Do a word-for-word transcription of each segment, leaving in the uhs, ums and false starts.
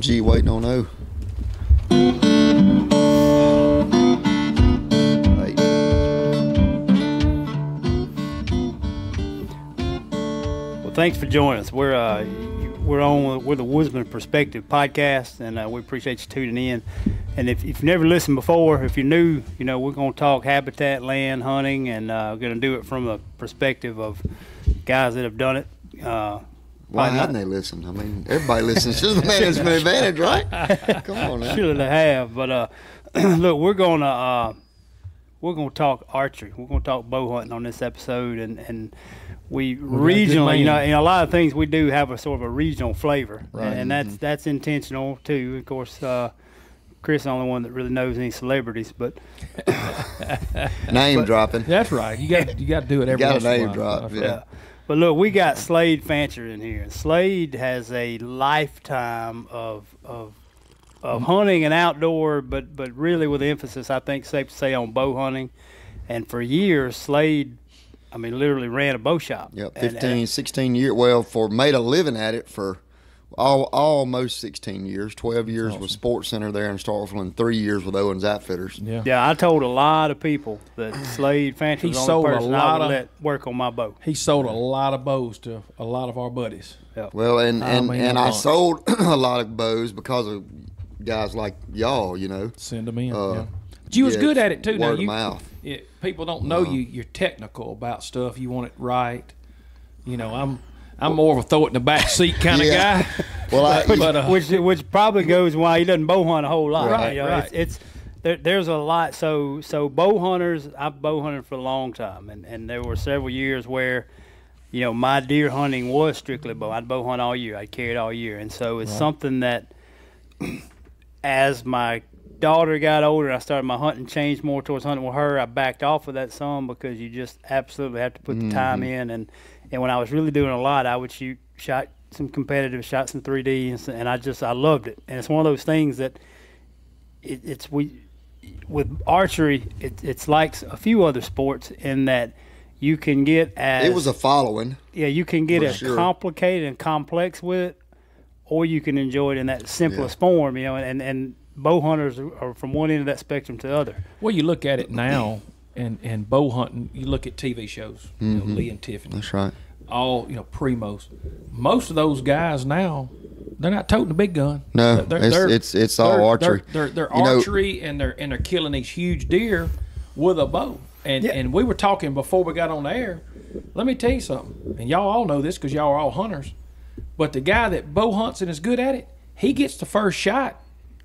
G waiting on O. Right. Well, thanks for joining us. We're uh, we're on we're the Woodsman Perspective Podcast, and uh, we appreciate you tuning in. And if, if you've never listened before, if you're new, you know we're going to talk habitat, land, hunting, and uh, we're going to do it from a perspective of guys that have done it. Uh, Why hadn't they listened? I mean, everybody listens to the management advantage, right? Come on now. Should have, but uh, look, we're gonna uh, we're gonna talk archery. We're gonna talk bow hunting on this episode, and and we we're regionally, you know, and a lot of things we do have a sort of a regional flavor, right? And, and that's mm-hmm. that's intentional too. Of course, uh, Chris is the only one that really knows any celebrities, but name but, dropping. That's right. You got you got to do it every. You got a name drop, yeah. yeah. But look, we got Slade Fancher in here. Slade has a lifetime of of of hunting and outdoor, but but really with emphasis, I think, safe to say, on bow hunting. And for years, Slade, I mean, literally ran a bow shop. Yep, fifteen, and, and, sixteen years. Well, for made a living at it for all almost sixteen years. Twelve years awesome. with Sports Center there in Starkville, and three years with Owens Outfitters. Yeah, yeah. I told a lot of people that Slade Fancher was the only person I would let work on my bow. He sold a lot of bows to a lot of our buddies. Yeah. Well, and and, I, mean, and I sold a lot of bows because of guys like y'all. You know, send them in. Uh, yeah. But you was yeah, good at it too. Word now, of you, mouth. It, people don't know uh, you. You're technical about stuff. You want it right. You know, I'm. I'm more of a throw it in the back seat kind yeah. of guy. Well, I, but, but, uh, which which probably goes why he doesn't bow hunt a whole lot. Right, you know, right. It's, it's there, there's a lot. So so bow hunters, I've bow hunted for a long time, and and there were several years where, you know, my deer hunting was strictly bow. I'd bow hunt all year. I'd carry it all year, and so it's right. something that as my daughter got older, I started my hunting, changed more towards hunting with her. I backed off of that some because you just absolutely have to put mm-hmm. the time in and. And when I was really doing a lot, I would shoot, shot some competitive shots in three D, and, and I just I loved it. And it's one of those things that it, it's we with archery, it, it's like a few other sports in that you can get as it was a following. Yeah, you can get as sure. complicated and complex with it, or you can enjoy it in that simplest yeah. form. You know, and and bow hunters are from one end of that spectrum to the other. Well, you look at it now. And and bow hunting, you look at T V shows, you know, mm-hmm. Lee and Tiffany. That's right. All, you know, Primos. Most of those guys now, they're not toting a big gun. No, they're, it's, they're, it's it's all they're, archery. They're, they're, they're archery, know, and they're and they're killing these huge deer with a bow. And yeah. and we were talking before we got on the air. Let me tell you something, and y'all all know this because y'all are all hunters. But the guy that bow hunts and is good at it, he gets the first shot.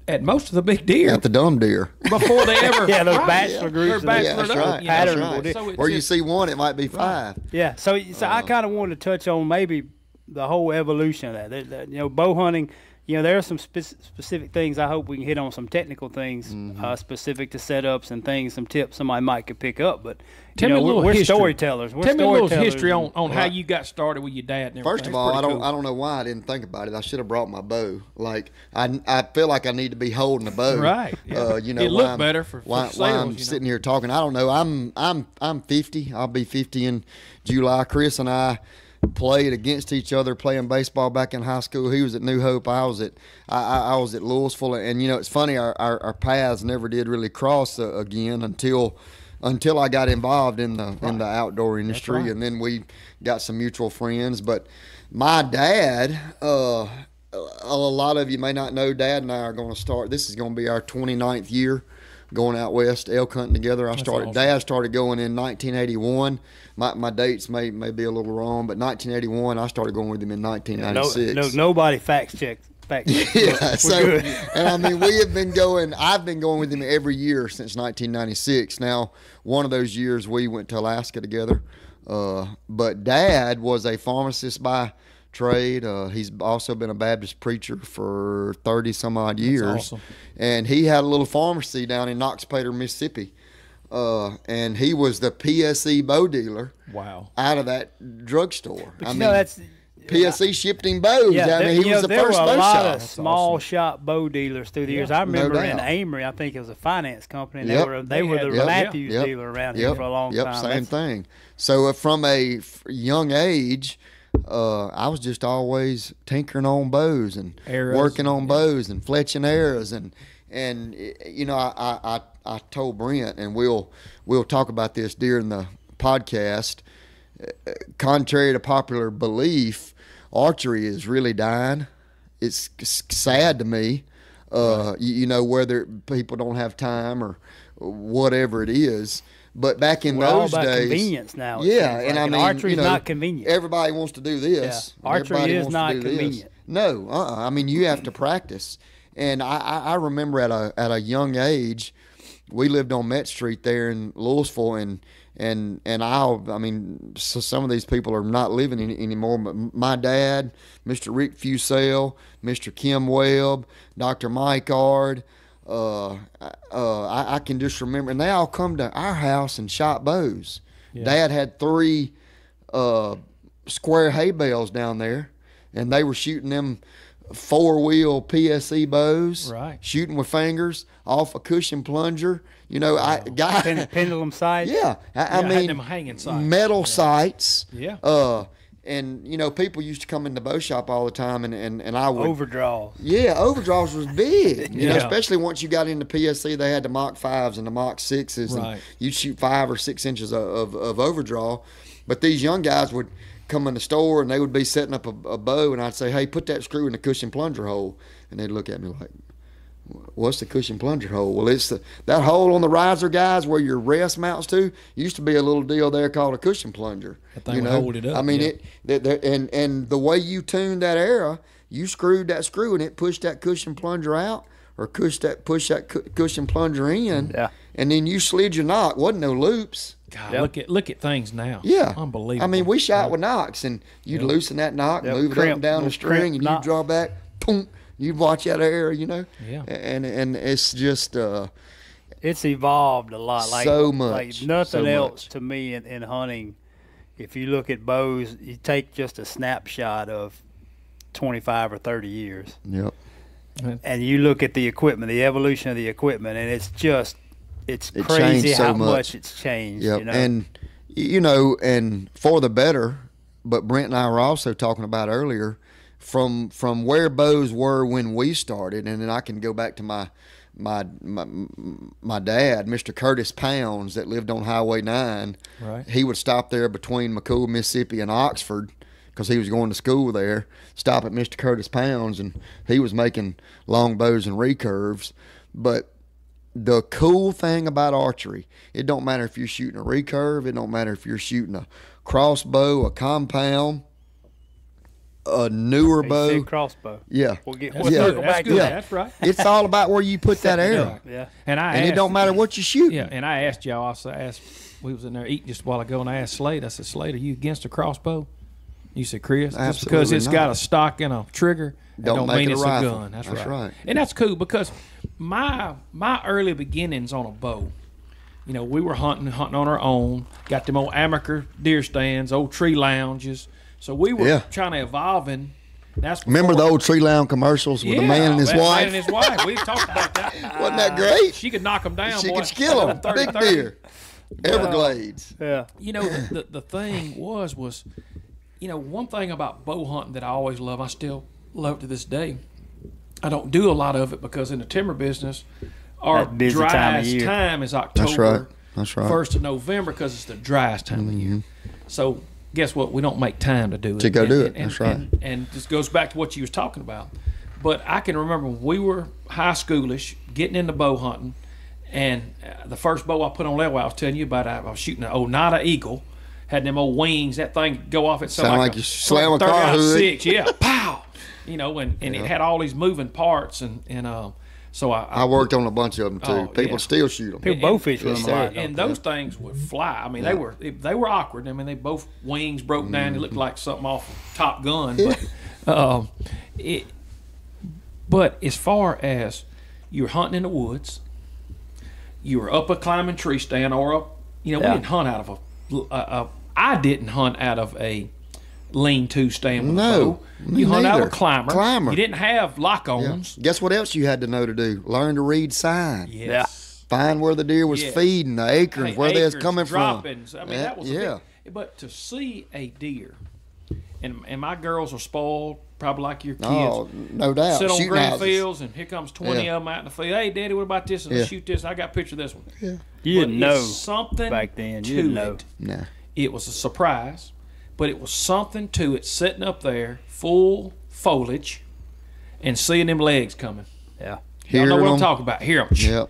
At most of the big deer, at the dumb deer, before they ever, yeah, those right. bachelor groups, yeah, yeah, that's right. That's right. So where just, you see one, it might be five. Right. Yeah, so so uh, I kind of wanted to touch on maybe the whole evolution of that. that. You know, bow hunting. You know, there are some spe specific things. I hope we can hit on some technical things mm-hmm. uh, specific to setups and things, some tips somebody might could pick up. But tell you know, me a little we're, we're storytellers. We're tell story me a little history on, on right. how you got started with your dad. And First of all, I don't cool. I don't know why I didn't think about it. I should have brought my bow. Like I, I feel like I need to be holding a bow. Right. Yeah. Uh, you know, it looked better for, for why, sales, why I'm you know? sitting here talking. I don't know. I'm I'm I'm fifty. I'll be fifty in July. Chris and I played against each other playing baseball back in high school. He was at New Hope. I was at I, I was at Louisville, and you know it's funny our, our, our paths never did really cross uh, again until until I got involved in the right. in the outdoor industry, right. and then we got some mutual friends. But my dad, uh, a lot of you may not know, Dad and I are going to start. This is going to be our twenty-ninth year going out west elk hunting together. I That's started. Awesome. Dad started going in nineteen eighty-one. My my dates may may be a little wrong, but nineteen eighty-one I started going with him in nineteen ninety-six. No, no nobody fact checked. Fact checked. yeah. So good. And I mean we have been going. I've been going with him every year since nineteen ninety-six. Now one of those years we went to Alaska together, uh, but Dad was a pharmacist by trade. Uh, he's also been a Baptist preacher for thirty some odd years. That's awesome. And he had a little pharmacy down in Knoxapater, Mississippi. Uh, and he was the P S E bow dealer. Wow. Out of that drugstore. But I mean, know, that's, P S E shipped him bows. Yeah, I mean, he was know, the there first were a bow lot shop. Of small awesome. Shop bow dealers through the years. Yeah, I remember no in Amory, I think it was a finance company. And yep. They were they, they were the yep, Mathews yep, dealer around yep, here for a long yep, time. Yep, same that's, thing. So uh, from a f young age. uh, I was just always tinkering on bows and arrows. working on yeah. bows and fletching arrows. And, and you know, I, I, I told Brent, and we'll, we'll talk about this during the podcast, uh, contrary to popular belief, archery is really dying. It's sad to me, uh, right. you, you know, whether people don't have time or whatever it is. But back in We're those all about days, convenience now. Yeah, like, and I mean, archery is you know, not convenient. Everybody wants to do this. Yeah. Archery everybody is wants not to do convenient. This. No, uh, uh I mean, you have to practice. And I, I remember at a at a young age, we lived on Met Street there in Louisville, and and and I, I mean, so some of these people are not living any, anymore. But my dad, Mister Rick Fusell, Mister Kim Webb, Doctor Mike Ard. Uh, uh, I, I can just remember, and they all come to our house and shot bows. Yeah. Dad had three uh, square hay bales down there, and they were shooting them four-wheel P S E bows, right? Shooting with fingers off a cushion plunger. You know, wow. I got Pen, pendulum sights. Yeah, I, yeah, I mean I had them hanging sights. metal yeah. sights. Yeah. Uh, And, you know, people used to come in the bow shop all the time, and, and, and I would... Overdraws. Yeah, overdraws was big, you yeah. know, especially once you got into P S C. They had the Mach fives and the Mach sixes, right. and you'd shoot five or six inches of, of, of overdraw. But these young guys would come in the store, and they would be setting up a, a bow, and I'd say, hey, put that screw in the cushion plunger hole. And they'd look at me like... What's the cushion plunger hole? Well, it's the, that hole on the riser, guys, where your rest mounts to. Used to be a little deal there called a cushion plunger. That thing you know? would hold it up. I mean, yeah. it. That, that, and and the way you tuned that arrow, you screwed that screw and it pushed that cushion plunger out, or pushed that push that cu cushion plunger in. Yeah. And then you slid your knock. Wasn't no loops. God, yep. look at look at things now. Yeah, unbelievable. I mean, we shot yep. with knocks, and you'd yep. loosen that knock, yep. move crimp, it up and down the string, and you draw back. Boom. You watch that air, you know, yeah, and and it's just uh, it's evolved a lot, like so much, like nothing so else much. to me in, in hunting. If you look at bows, you take just a snapshot of twenty-five or thirty years, yep, and you look at the equipment, the evolution of the equipment, and it's just it's it crazy so how much. much it's changed, yep. you know? And you know, and for the better. But Brent and I were also talking about earlier. From from where bows were when we started, and then I can go back to my my my, my dad, Mister Curtis Pounds, that lived on Highway nine. Right. He would stop there between McCool, Mississippi, and Oxford, because he was going to school there. Stop at Mister Curtis Pounds, and he was making long bows and recurves. But the cool thing about archery, it don't matter if you're shooting a recurve, it don't matter if you're shooting a crossbow, a compound. A newer bow, crossbow. Yeah, we'll get we'll yeah. circle back to yeah. that. That's right. It's all about where you put that arrow. Yeah, yeah. and I and asked, it don't matter what you shoot. Yeah, and I asked y'all. Also asked, we was in there eating just a while ago, and I asked Slade. I said, Slade, are you against a crossbow? You said, Chris, absolutely just because it's not. got a stock and a trigger, don't, don't make mean it it's rifle. a gun. That's, that's right. right. And that's cool, because my my early beginnings on a bow. You know, we were hunting hunting on our own. Got them old amaker deer stands, old tree lounges. So we were yeah. trying to evolve, and that's remember the old Tree Lounge commercials with yeah, the man and his wife. Man and his wife. We've talked about that. Wasn't that great? Uh, she could knock them down. She boy. could kill them. Big deer, Everglades. Uh, yeah. You know, the, the the thing was was, you know, one thing about bow hunting that I always love. I still love it to this day. I don't do a lot of it because in the timber business, our driest time, time is October. That's right. That's right. First of November, because it's the driest time mm-hmm. of the year. So. Guess what? We don't make time to do it. To go and, do it. And, and, That's right. And, and this goes back to what you was talking about. But I can remember when we were high schoolish, getting into bow hunting, and uh, the first bow I put on level, I was telling you about, I, I was shooting an Oneida Eagle, had them old wings, that thing go off at something like, like a slam a car hood. Six, yeah, pow! You know, and, and yeah. it had all these moving parts, and, and um, so I, I... I worked on a bunch of them, too. Oh, people yeah. still shoot them. People bow fish with them a lot. And those yeah. things would fly. I mean, yeah. they were they were awkward. I mean, they both wings broke mm. down. It looked like something off of Top Gun. But, um, it, but as far as you were hunting in the woods, you were up a climbing tree stand or up... You know, yeah. we didn't hunt out of a, a, a... I didn't hunt out of a lean-to stand with no, a bow. You hunt neither. out a climber. climber. You didn't have lock-ons. Yeah. Guess what else you had to know to do? Learn to read signs. Yes. Find where the deer was yes. feeding, the acorns, hey, where they was coming droppings. from. I mean, that was yeah. a big, but to see a deer and and my girls are spoiled, probably like your kids. Oh, no doubt. Sit on shooting green fields, and here comes twenty yeah. of them out in the field. Hey, Daddy, what about this? And yeah. shoot this. I got a picture of this one. Yeah. You didn't know something back then. You didn't know. It. Nah. It was a surprise, but it was something to it sitting up there, full foliage, and seeing them legs coming. Yeah. Hear Y'all know what I'm talking about. Hear them. Yep.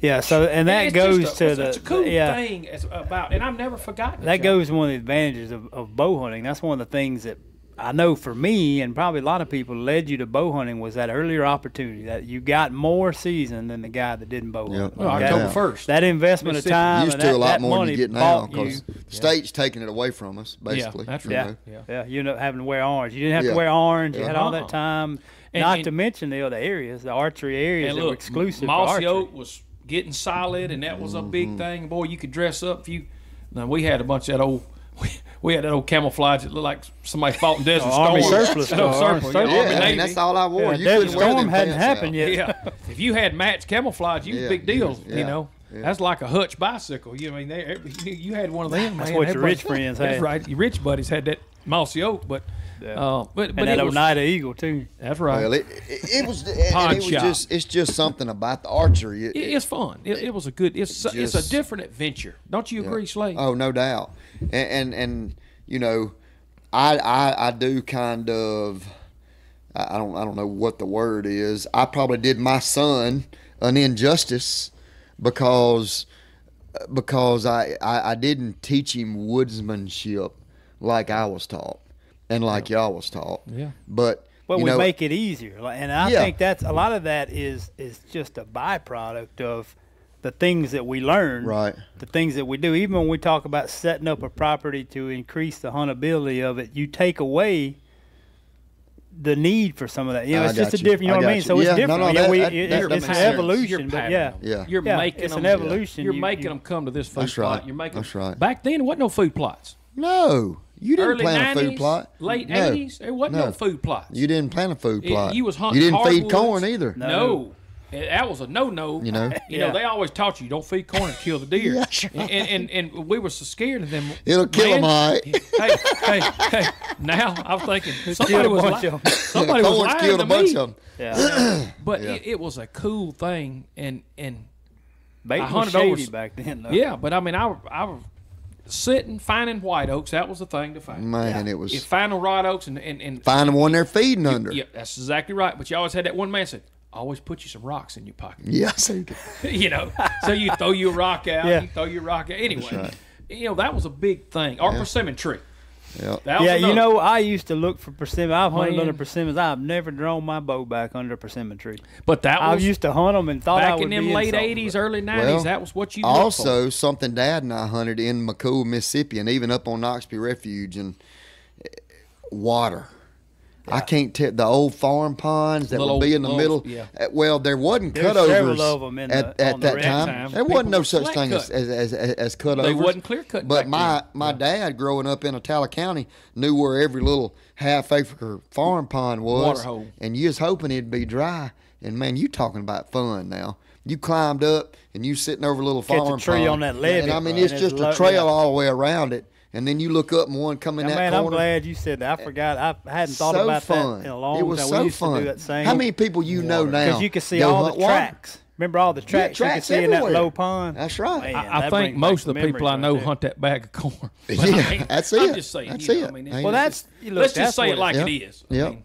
Yeah, so and that and goes a, to the it's a cool yeah, thing about, and I've never forgotten that. It, goes to one of the advantages of, of bow hunting. That's one of the things that I know for me, and probably a lot of people, led you to bow hunting was that earlier opportunity that you got more season than the guy that didn't bow hunt. Yep. Well, October first. That investment of time, used and to that, a lot more than you get now because the yeah. state's taking it away from us, basically. Yeah, that's right. Know. Yeah. yeah, you know, having to wear orange. You didn't have yeah. to wear orange. Yeah. You had all that time. And, Not and, to mention the other areas, the archery areas and look, that were exclusive Mossy Oak was getting solid, and that was a big mm-hmm. thing. Boy, you could dress up if you. Now we had a bunch of that old. We, we had that old camouflage that looked like somebody fought in Desert Storm. Army surplus. no, no, Army surplus. Yeah, Army I mean, that's all I wore. Yeah, you Desert Storm hadn't happened out. yet. yeah. If you had matched camouflage, you yeah, was a big deal. Yeah. You know, yeah. that's like a hutch bicycle. You know, I mean, you, you had one of them. That's man, what your rich friends had. That's right. Your rich buddies had that Mossy Oak, but. Yeah. Uh, but, and but that Oneida Eagle too. That's right. Well, it, it, it was. And it was just, it's just something about the archery. It, it, it's fun. It, it was a good. It's it just, it's a different adventure. Don't you agree, yeah. Slade? Oh, no doubt. And and, and you know, I, I I do kind of. I don't I don't know what the word is. I probably did my son an injustice because because I I, I didn't teach him woodsmanship like I was taught. And like y'all was taught, yeah. But well, you know, we make it easier, and I yeah. think that's a lot of that is is just a byproduct of the things that we learn, right? The things that we do. Even when we talk about setting up a property to increase the huntability of it, you take away the need for some of that. You know, it's just you. a different. You know I what I mean? You. So yeah. it's different. No, no, that, we, that, it, that, it's that an evolution, but yeah, yeah. You're yeah. making it's them, an evolution. You're you, making you, them come to this food that's plot. Right. You're making. That's right. Back then, there wasn't no food plots. No. You didn't Early plan nineties, a food plot. Late no, eighties, there wasn't no. no food plots. You didn't plan a food plot. It, you was hunting. You didn't hardwoods. feed corn either. No, no. that was a no-no. You know, you yeah. know they always taught you don't feed corn and kill the deer. That's right. and, and and we were so scared of them. It'll kill them, all right. Hey, hey, hey! Now I'm thinking somebody was lying. Somebody was lying killed to a bunch me. Of them. Yeah. But yeah. It, it was a cool thing, and and Bait I hunted over back then. Though. Yeah, but I mean, I I. Sitting, finding white oaks, that was the thing to find. Man, yeah. it was. You find the right oaks and, and, and finding one they're feeding you, under. Yeah, that's exactly right. But you always had that one man said, always put you some rocks in your pocket. Yes. you know, so you throw your rock out, yeah. you throw your rock out. Anyway, right. you know, that was a big thing. Or yeah. persimmon tree. Yep. Yeah, you know, I used to look for persimmon. I've hunted Man. under persimmons. I've never drawn my bow back under a persimmon tree. But that was I used to hunt them and thought back I would in them be late eighties, early nineties. Well, that was what you also for. something Dad and I hunted in McCool, Mississippi, and even up on Noxubee Refuge and water. Yeah. I can't tell the old farm ponds that little would be in the old, middle. Yeah. Well, there wasn't There's cutovers of them in the, at, at the that time. time. There People wasn't no such thing as, as, as, as cutovers. They wasn't clear cut. But my, my yeah. dad growing up in Attala County knew where every little half acre farm pond was. Water hole. And you was hoping it'd be dry. And, man, you talking about fun now. You climbed up and you sitting over a little Catch farm a tree pond. on that levee. And, I mean, it's, it's just a trail all the way around it. And then you look up and one coming that man, corner. Man, I'm glad you said that. I forgot. I hadn't thought so about fun. that in a long time. It was time. so we used fun. To do that same How many people you water. know now? Because you can see all the tracks. Water. Remember all the tracks, yeah, tracks you can see everywhere. in that low pond? That's right. Man, I, I that think most of the people I know right hunt that bag of corn. Yeah, I mean, that's it. I'm just saying. That's you know, it. I mean, well, that's, you look, let's that's just say it like it is. Yep.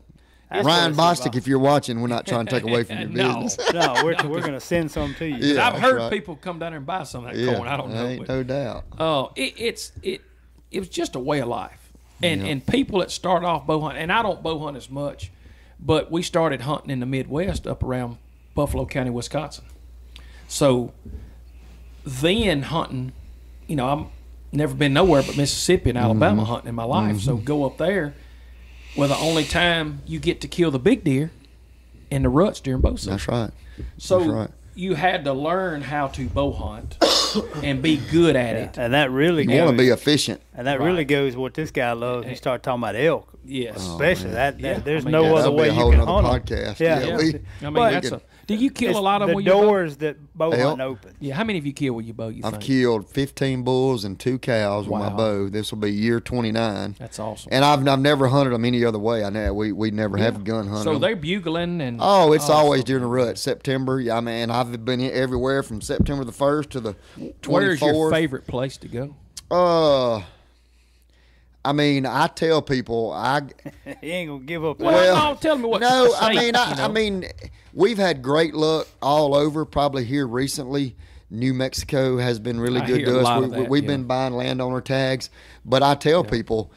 That's Ryan Bostic, if you're watching, we're not trying to take away from your no, business. no, we're, we're going to send some to you. Yeah, I've heard right. people come down there and buy some of that yeah, corn. I don't know. Ain't no doubt. Oh, uh, it, it's it. It was just a way of life, and yeah. and people that start off bow hunting, and I don't bow hunt as much, but we started hunting in the Midwest up around Buffalo County, Wisconsin. So then hunting, you know, I've never been nowhere but Mississippi and Alabama mm-hmm. hunting in my life. Mm-hmm. So go up there. Well, the only time you get to kill the big deer and the rut's during bow season. That's right. So That's right. you had to learn how to bow hunt and be good at yeah. it. And that really you goes. You want to be efficient. And that right. really goes what this guy loves. You start talking about elk. Yes. Oh, especially man. that. that yeah. There's I mean, no yeah, other way be a whole you can hunt podcast. Yeah. yeah. yeah. We, I mean, but, that's a, Do you kill it's a lot of them? The doors that bow hunt open. Yeah, how many of you kill with your bow? You I've think? killed fifteen bulls and two cows wow. with my bow. This will be year twenty-nine. That's awesome. And I've I've never hunted them any other way. I know we we never yeah. have gun hunted. So them. They're bugling and oh, it's awesome. always during the rut. September. Yeah, I mean, I've been everywhere from September the first to the twenty-fourth. Where's your favorite place to go? Uh. I mean, I tell people I you ain't gonna give up. Well, well no, tell me what. No, I mean, I, you know? I mean, we've had great luck all over. Probably here recently, New Mexico has been really I good to us. We, that, we've yeah. been buying landowner tags, but I tell yeah. people,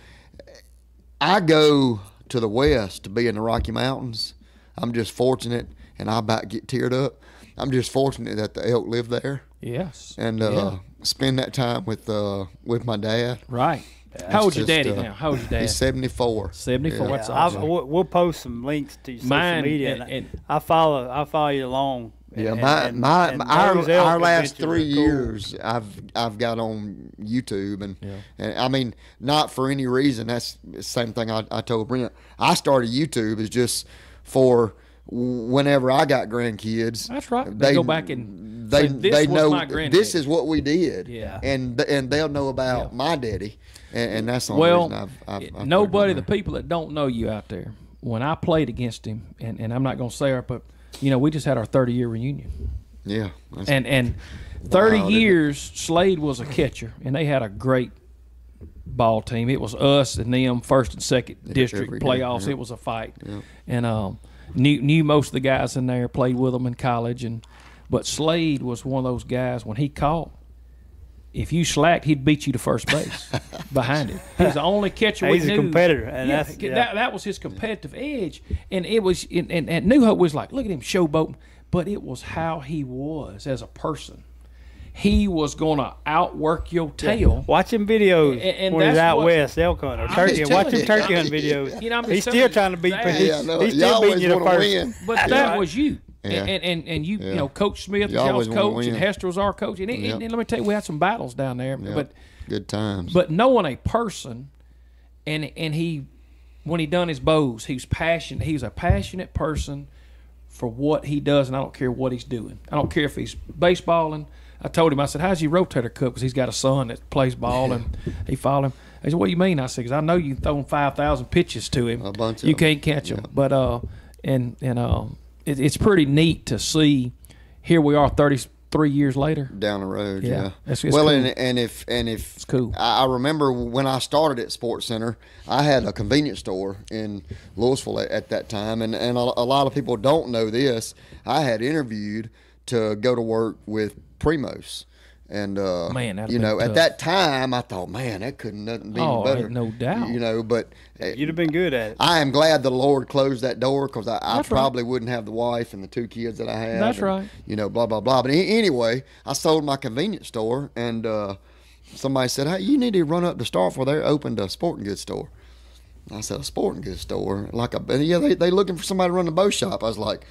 I go to the west to be in the Rocky Mountains. I'm just fortunate, and I about get teared up. I'm just fortunate that the elk live there. Yes, and uh, yeah. spend that time with uh, with my dad. Right. That's How old's your daddy uh, now? How old's your dad? He's seventy-four. seventy-four. Yeah. That's awesome. I'll, we'll post some links to your mine, social media. And, and, I follow. I follow you along. And, yeah, my and, my, and, and our, our last three cool. years, I've I've got on YouTube, and, yeah. and I mean, not for any reason. That's the same thing I, I told Brent. I started YouTube is just for whenever I got grandkids. That's right. They, they go back and they so this they was know my granddaddy. This is what we did. Yeah, and and they'll know about yeah. my daddy. And, and that's the only well, reason I've, I've, I've nobody, the people that don't know you out there, when I played against him, and, and I'm not going to say it, but, you know, we just had our thirty-year reunion. Yeah. And and thirty wild, years, Slade was a catcher, and they had a great ball team. It was us and them, first and second yeah, district playoffs. Yeah. It was a fight. Yeah. And um, knew, knew most of the guys in there, played with them in college. And But Slade was one of those guys, when he caught, if you slacked, he'd beat you to first base behind him. He's the only catcher we knew. He's a competitor. And yeah, that's, yeah. that, that was his competitive edge. And it was, and, and, and New Hope was like, look at him showboating. But it was how he was as a person. He was going to outwork your tail. Yeah. Watching videos and, and when he's out west, elk hunting, or turkey. Watching turkey hunting videos. You know, he's still trying to beat that, he's, yeah, no, he's still beating you to first. Win. But yeah. that was you. Yeah. And, and and you yeah. you know, Coach Smith was coach and Hester was our coach, and, it, yep. and, and let me tell you, we had some battles down there, yep. but good times. But knowing a person, and and he, when he done his bows, he was passionate. He was a passionate person for what he does, and I don't care what he's doing. I don't care if he's baseballing. I told him, I said, "How's your rotator cuff?" Because he's got a son that plays ball, yeah. and he followed him. He said, "What do you mean?" I said, "Because I know you throwing five thousand pitches to him. A bunch you of can't them. catch him." Yeah. But uh, and and um. Uh, it's pretty neat to see. Here we are, thirty-three years later. Down the road, yeah. yeah. It's, it's well, cool. and, and if and if it's cool. I remember when I started at Sports Center, I had a convenience store in Louisville at, at that time, and and a lot of people don't know this. I had interviewed to go to work with Primos. And, uh, man, you know, tough. At that time, I thought, man, that couldn't nothing be oh, better. No doubt. You know, but you'd have been good at it. I am glad the Lord closed that door, because I, I probably right. wouldn't have the wife and the two kids that I had. That's and, right. You know, blah, blah, blah. But anyway, I sold my convenience store, and uh, somebody said, hey, you need to run up to Starkville. They opened a sporting goods store. And I said, a sporting goods store? Like, a, yeah, they they looking for somebody to run the bow shop. I was like,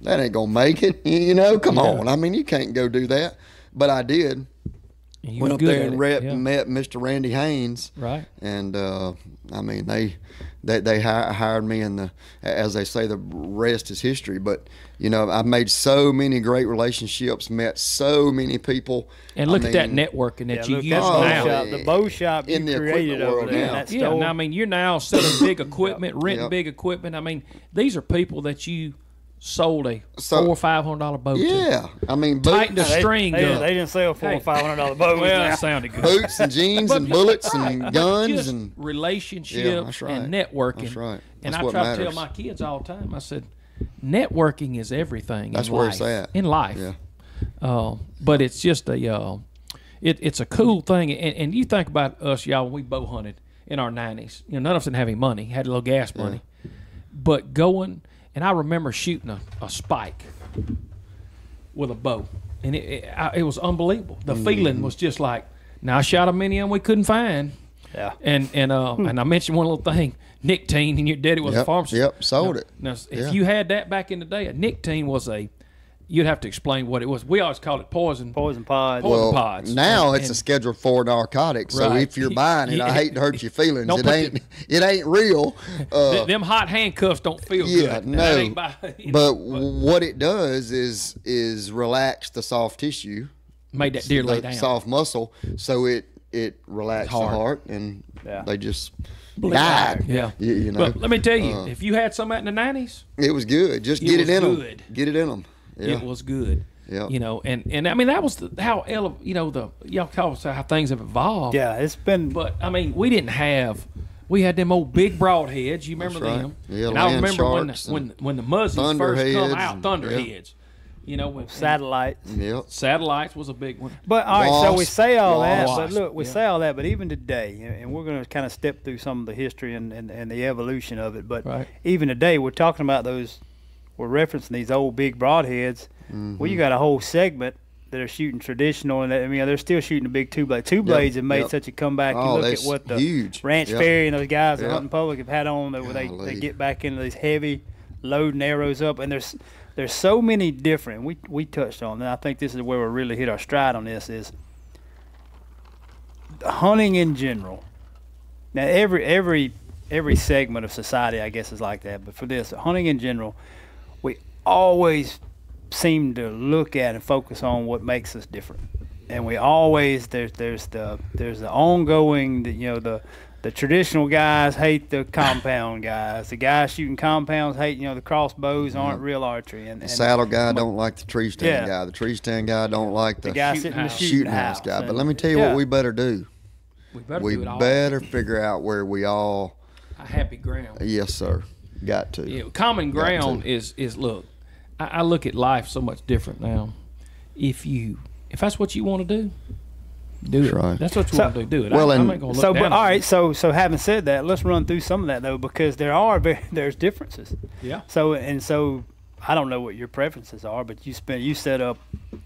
that ain't going to make it. You know, come yeah. on. I mean, you can't go do that. But I did. You went up there and rep yeah. and met Mister Randy Haynes. Right. And uh, I mean, they they they hired me, and the as they say, the rest is history. But you know, I've made so many great relationships, met so many people. And look I at mean, that networking that yeah, you use oh, now. The bow shop in you the created over there. Now. Yeah. And I mean, you're now selling big equipment, renting yep. big equipment. I mean, these are people that you. Sold a so, four or five hundred dollar boat. Yeah, to. I mean, tighten the string. They, they, they didn't sell four hey. or five hundred dollar boat. Well, that sounded good. Boots and jeans and bullets right. and guns and relationships yeah, that's right. and networking. That's right. That's and I try matters. to tell my kids all the time. I said, networking is everything. That's in where life. it's at in life. Yeah. Uh, but it's just a, uh, it, it's a cool thing. And, and you think about us, y'all. We bow hunted in our nineties. You know, none of us didn't have any money. Had a little gas money, yeah. but going. And I remember shooting a, a spike with a bow, and it it, I, it was unbelievable. The mm-hmm. feeling was just like, now I shot a many and we couldn't find. Yeah. And and uh, hmm. and I mentioned one little thing, nicotine, and your daddy was yep, a pharmacist. Yep, sold now, it. Now, if yeah. you had that back in the day, a nicotine was a You'd have to explain what it was. We always called it poison. Poison pods. Poison well, pods. Now and, it's and, a Schedule four narcotic. So right. if you're buying it, yeah. I hate to hurt your feelings. Don't it ain't. The, it ain't real. Uh, them hot handcuffs don't feel yeah, good. No. Ain't by, you but know, what it does is is relax the soft tissue. Made that deer lay down. Soft muscle. So it it relaxed the heart, and yeah. they just. Died. Yeah. You, you know. But let me tell you, uh, if you had some out in the nineties, it was good. Just get it, it in good. them. Get it in them. Yeah. It was good. Yeah. You know, and and I mean that was the, how ele you know the y'all call how things have evolved. Yeah, it's been. But I mean, we didn't have. We had them old big broadheads. You remember right. them? Yeah. And I remember when the, when when the Muzzies first come out, thunderheads. Yeah. You know, with satellites. Yep. Satellites was a big one. But all right, Lost. so we say all Lost. that. But look, we yeah. say all that. But even today, and we're going to kind of step through some of the history and, and, and the evolution of it. But right. even today, we're talking about those. We're referencing these old big broadheads. Mm-hmm. Well, you got a whole segment that are shooting traditional, and I mean, they're still shooting the big two blade. Two blades yep. have made yep. such a comeback. Oh, you look at what the huge. Ranch yep. Ferry and those guys yep. out in public have had on. Where they they get back into these heavy loading arrows up, and there's. There's so many different, we, we touched on, and I think this is where we really hit our stride on this, is hunting in general. Now, every every every segment of society, I guess, is like that. But for this, hunting in general, we always seem to look at and focus on what makes us different. And we always, there's, there's, the, there's the ongoing, the, you know, the... The traditional guys hate the compound guys. The guys shooting compounds hate, you know, the crossbows aren't real archery. And, and the saddle guy don't like the tree stand yeah. guy. The tree stand guy don't like the, the guy shooting house, the shooting house, house guy. But let me tell you yeah. what we better do. We better, we do it all. better figure out where we all. A happy ground. Yes, sir. Got to. Yeah, common ground is, is look, I, I look at life so much different now. If you, if that's what you want to do. Do that's it. Right. That's what you so, want to do. Do it. Well, I, and I'm not look so, but, all right. So, so having said that, let's run through some of that though, because there are very, there's differences. Yeah. So and so, I don't know what your preferences are, but you spent you set up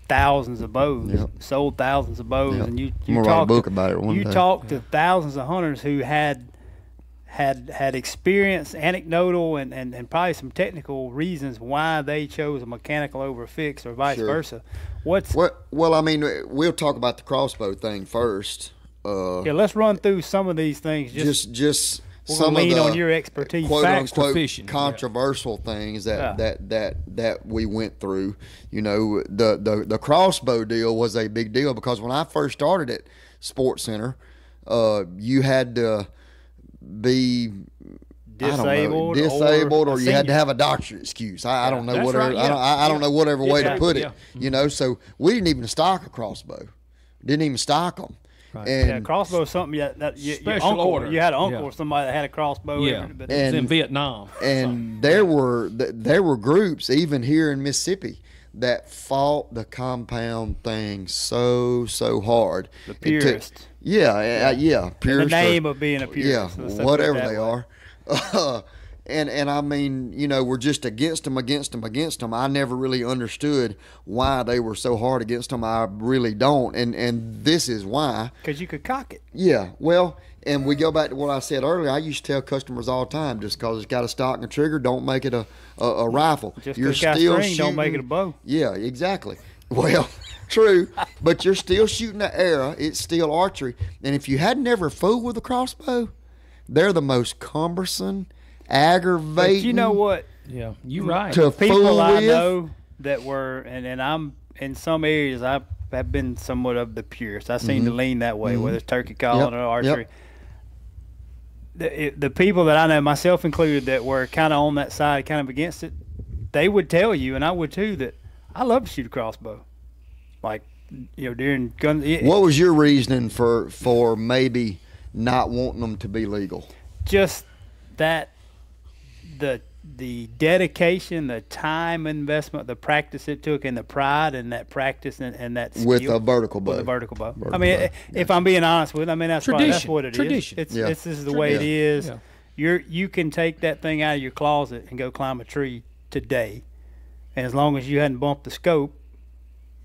thousands of bows, yep. sold thousands of bows, yep. and you you talked book to, about it one you talked yeah. to thousands of hunters who had had had experience, anecdotal, and and and probably some technical reasons why they chose a mechanical over a fixed or vice sure. versa. What's well, well, I mean, we'll talk about the crossbow thing first. Uh, yeah, let's run through some of these things. Just, just, just some lean of the on your expertise, quote unquote, controversial yeah. things that, yeah. that that that we went through. You know, the the the crossbow deal was a big deal because when I first started at Sports Center, uh, you had to be. Disabled, know, disabled, or, or you had to have a doctorate excuse. I, yeah, I don't know whatever. Right, yeah, I don't, I, yeah, I don't know whatever yeah, way to put yeah. it. Yeah. You know, so we didn't even stock a crossbow. Didn't even stock them. Right. And yeah, crossbow is something that, that you, your uncle, order. You had an uncle yeah. or somebody that had a crossbow. Yeah, in, but and, it was in Vietnam. And there yeah. were there were groups even here in Mississippi that fought the compound thing so so hard. The purists. Yeah, yeah, yeah. Purist in the name or, of being a purist. Yeah, so whatever they way. are. Uh, and and I mean, you know, we're just against them, against them, against them. I never really understood why they were so hard against them. I really don't. And and this is why. Because you could cock it. Yeah. Well, and we go back to what I said earlier. I used to tell customers all the time, just because it's got a stock and a trigger, don't make it a a, a rifle. Just you're still string, shooting, don't make it a bow. Yeah, exactly. Well, true, but you're still shooting the arrow. It's still archery. And if you had never fooled with a crossbow. They're the most cumbersome, aggravating. But you know what? Yeah, you're right. To people I know that were, and, and I'm in some areas, I have been somewhat of the purist. I seem mm-hmm. to lean that way, mm-hmm. whether it's turkey calling yep. or archery. Yep. The, it, the people that I know, myself included, that were kind of on that side, kind of against it, they would tell you, and I would too, that I love to shoot a crossbow. Like, you know, during guns. It, what was your reasoning for for maybe? Not wanting them to be legal, just that the the dedication, the time investment, the practice it took, and the pride in that practice and, and that skill. with a vertical bow. With a vertical bow. Vertical I mean, bow. if yeah. I'm being honest with, I mean that's probably, that's what it Tradition. is. It's, yeah. it's this is the Tradition. way it is. Yeah. You're you can take that thing out of your closet and go climb a tree today, and as long as you hadn't bumped the scope,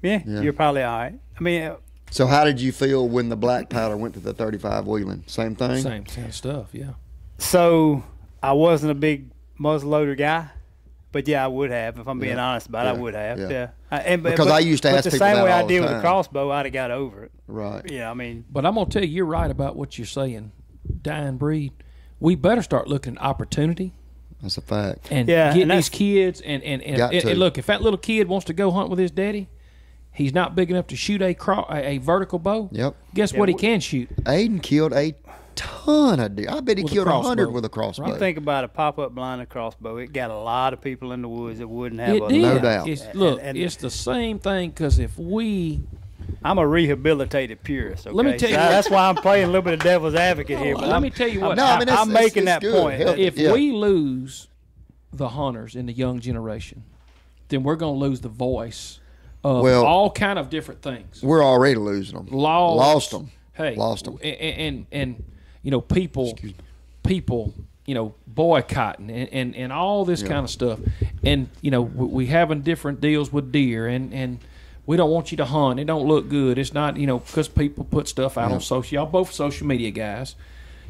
yeah, yeah. you're probably all right. I mean. So how did you feel when the black powder went to the thirty-five Wheeling? Same thing? Same, same stuff, yeah. So I wasn't a big muzzleloader guy. But yeah, I would have, if I'm being yeah. honest about it, yeah. I would have. Yeah. yeah. I, and, because but, I used to ask people that all the time. But the same way I did with the crossbow, I'd have got over it. Right. Yeah, I mean. But I'm going to tell you, you're right about what you're saying. Dying breed. We better start looking at opportunity. That's a fact. And yeah, get and these kids. And, and, and, and, and look, if that little kid wants to go hunt with his daddy, he's not big enough to shoot a cro- a, a vertical bow. Yep. Guess yeah, what he can shoot? Aiden killed a ton of deer. I bet he with killed a hundred with a crossbow. Right. Think about a pop-up blind crossbow. It got a lot of people in the woods that wouldn't have it a did. No doubt. It's, look, and, and, it's the same thing, because if we... I'm a rehabilitated purist. Okay? Let me tell you, so that's why I'm playing a little bit of devil's advocate here. But let I'm, me tell you what. No, I mean, it's, I'm it's, making it's that good. point. That if yeah. we lose the hunters in the young generation, then we're going to lose the voice of well, all kind of different things. We're already losing them. Lost, lost them. Hey, lost them. And, and, and you know, people, people, you know, boycotting and, and, and all this yeah. kind of stuff. And, you know, we, we having different deals with deer and, and we don't want you to hunt. It don't look good. It's not, you know, because people put stuff out yeah. on social. Y'all both social media guys.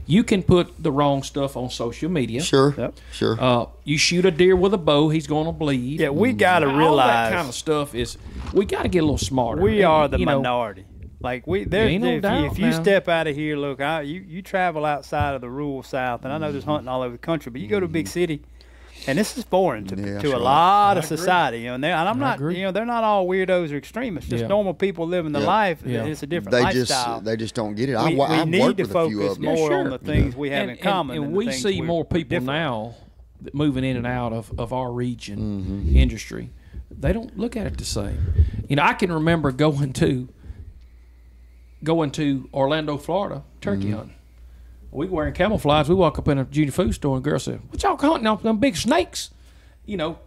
You can put the wrong stuff on social media. Sure, yep. sure. Uh, you shoot a deer with a bow, he's going to bleed. Yeah, we got to realize. All that kind of stuff is, we got to get a little smarter. We and, are the minority. Know, Like we, there, no if, doubt, you, if you step out of here, look, I, you you travel outside of the rural South, and I know there's hunting all over the country, but you go to a big city, and this is foreign to yeah, to sure. a lot I of agree. society, you know. And, and I'm I not, agree. you know, they're not all weirdos or extremists, just yeah. normal people living the yeah. life. Yeah. It's a different they lifestyle. Just, they just don't get it. I, we, I, we I need to focus more yeah, sure. on the things yeah. we have and, in common. And, and, and we see more people different. now moving in and out of of our region mm-hmm. industry. They don't look at it the same. You know, I can remember going to. Going to Orlando, Florida, turkey mm-hmm. hunting. We wearing camouflage. We walk up in a junior food store and girl said, "What y'all hunting on them big snakes?" You know,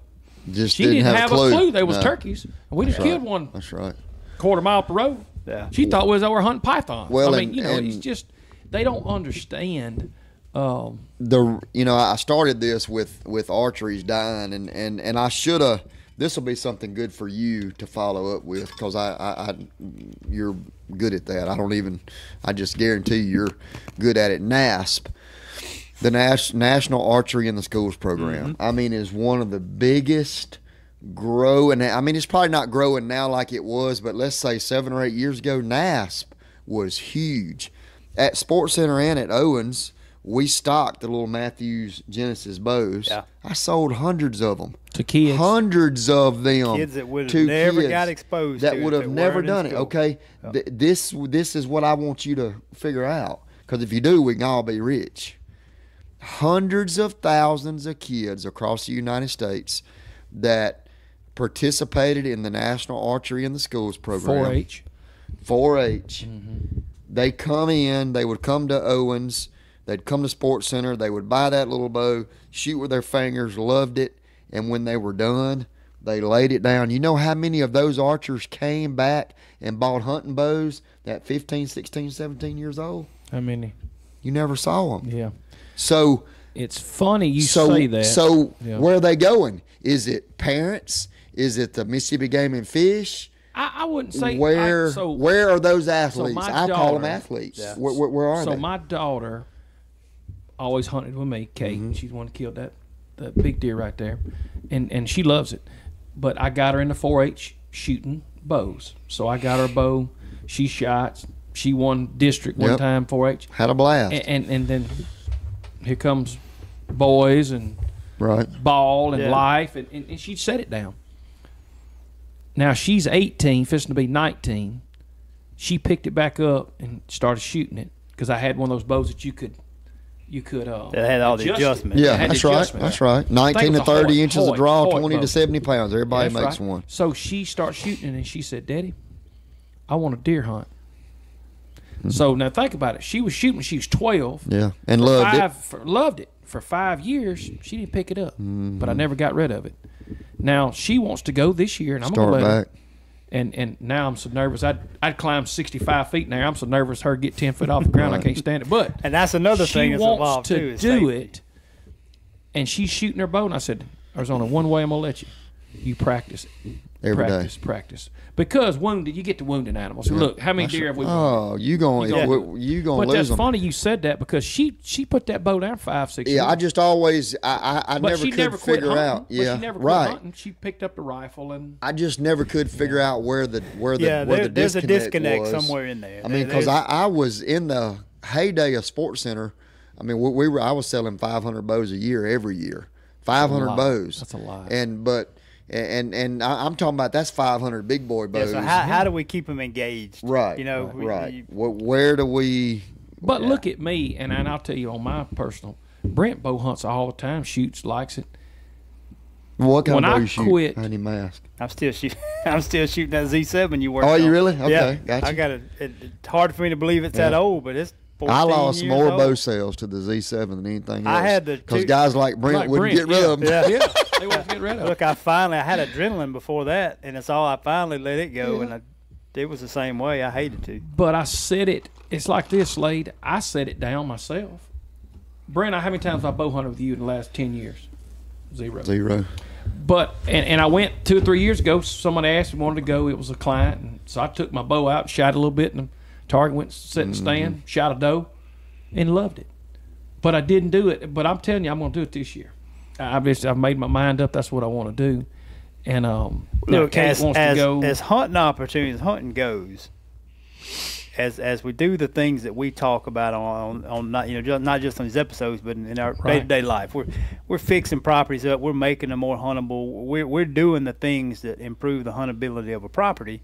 just she didn't, didn't have, have a clue. clue. They no. was turkeys, and we That's just right. killed one. That's right. Quarter mile up the road. Yeah. She thought we was over hunting pythons. Well, I mean, and, you know, it's just they don't understand. Um, the you know, I started this with with archeries dying, and and and I should have. This will be something good for you to follow up with, because I, I, I, you're good at that. I don't even, I just guarantee you're good at it. N A S P, the Nas- National Archery in the Schools program, mm-hmm. I mean, is one of the biggest growing. I mean, it's probably not growing now like it was, but let's say seven or eight years ago, N A S P was huge. At Sports Center and at Owens, we stocked the little Mathews Genesis bows. Yeah. I sold hundreds of them. To kids. Hundreds of them. Kids that would have never got exposed to it. That would have never done it, okay? Oh. Th- this this is what I want you to figure out, because if you do, we can all be rich. Hundreds of thousands of kids across the United States that participated in the National Archery in the Schools program. four H. four H. Mm-hmm. They come in. They would come to Owens. They'd come to Sports Center. They would buy that little bow, shoot with their fingers, loved it. And when they were done, they laid it down. You know how many of those archers came back and bought hunting bows at fifteen, sixteen, seventeen years old? How many? You never saw them. Yeah. So it's funny you so, say that. So yeah. where are they going? Is it parents? Is it the Mississippi Game and Fish? I, I wouldn't say. Where I, so, Where are those athletes? So I daughter, call them athletes. Yeah. Where, where, where are so they? So my daughter... always hunted with me, Kate. Mm-hmm. She's the one that killed that, that big deer right there. And and she loves it. But I got her into four H shooting bows. So I got her a bow. She shot. She won district one yep. time, four H. Had a blast. And, and and then here comes boys and right. ball and yeah. life. And, and, and she set it down. Now she's eighteen, fixing to be nineteen. She picked it back up and started shooting it, because I had one of those bows that you could – You could. Uh, they had all the adjustments. Yeah, that's right. That's right. nineteen to thirty inches of draw, twenty to seventy pounds. Everybody makes one. So she starts shooting, and she said, "Daddy, I want a deer hunt." Mm-hmm. So now think about it. She was shooting when she was twelve. Yeah, and loved it. For, loved it for five years. She didn't pick it up, mm-hmm. but I never got rid of it. Now she wants to go this year, and I'm gonna let her. And and now I'm so nervous. I'd I'd climb sixty-five feet now. I'm so nervous her get ten foot off the ground. I can't stand it. But and that's another thing that's involved too. She wants to do it, and she's shooting her bow. And I said, "There's only one way I'm gonna let you. you practice it. Every practice, day. Practice. Because wounded, you get to wound an animal. So yeah. Look, how many deer have we wounded? Oh, you going you gonna, you gonna but lose that's them. Funny you said that because she she put that bow down five, six years. Yeah, I just always I I, I never could never figure hunting, out. Yeah, but she never right. quit hunting. She picked up the rifle and I just never could figure yeah. out where the where the yeah, where there, the there's disconnect a disconnect was. Somewhere in there. I mean, because I, I was in the heyday of Sports Center. I mean, we, we were I was selling five hundred bows a year every year. Five hundred bows. That's a lot. And but. And and I'm talking about that's five hundred big boy bows. Yeah, so how, how do we keep them engaged? Right. You know, right. We, right. You, where do we? But yeah. Look at me, and, and I'll tell you on my personal. Brent bow hunts all the time, shoots, likes it. What kind when of bow I shoot? Quit, honey mask. I'm still shooting. I'm still shooting that Z seven you worked on. Oh, you really? Okay, yeah. Gotcha. I got it. It's hard for me to believe it's yeah. that old, but it's. I lost more old. bow sales to the Z seven than anything else. I had the because guys like Brent like wouldn't Brent, get rid yeah, of them. Yeah, yeah. They wouldn't get rid of. Look, I finally I had adrenaline before that, and it's all I finally let it go, yeah. and I, it was the same way. I hated to. But I set it. It's like this, Slade. I set it down myself. Brent, how many times have I bow hunted with you in the last ten years? Zero. Zero. But and and I went two or three years ago. Someone asked me wanted to go. It was a client, and so I took my bow out, shot a little bit, and. Target went sit and stand, mm-hmm. shot a doe, and loved it. But I didn't do it. But I'm telling you, I'm going to do it this year. I've just I've made my mind up. That's what I want to do. And um, look, Kate as wants as, to go. as hunting opportunities, hunting goes. As as we do the things that we talk about on on, on not you know not just on these episodes, but in, in our right. day to day life, we're we're fixing properties up. We're making them more huntable. We're we're doing the things that improve the huntability of a property.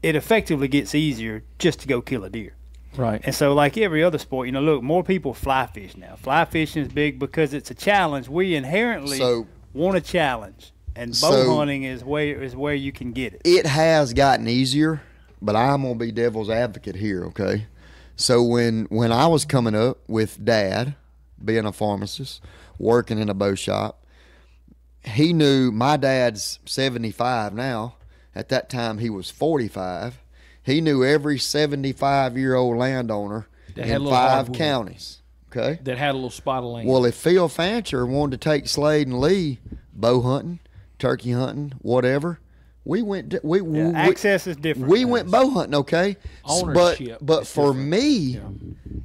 It effectively gets easier just to go kill a deer. Right. And so like every other sport, you know, look, more people fly fish now. Fly fishing is big because it's a challenge. We inherently so, want a challenge. And bow so hunting is where is where you can get it. It has gotten easier, but I'm gonna be devil's advocate here, okay? So when when I was coming up with Dad, being a pharmacist, working in a bow shop, he knew my dad's seventy-five now. At that time, he was forty-five. He knew every seventy-five-year-old landowner in five counties. Okay, that had a little spot of land. Well, if Phil Fancher wanted to take Slade and Lee bow hunting, turkey hunting, whatever, we went. We, yeah, we access is different. We went bow hunting. Okay, ownership. But but for different. me, yeah.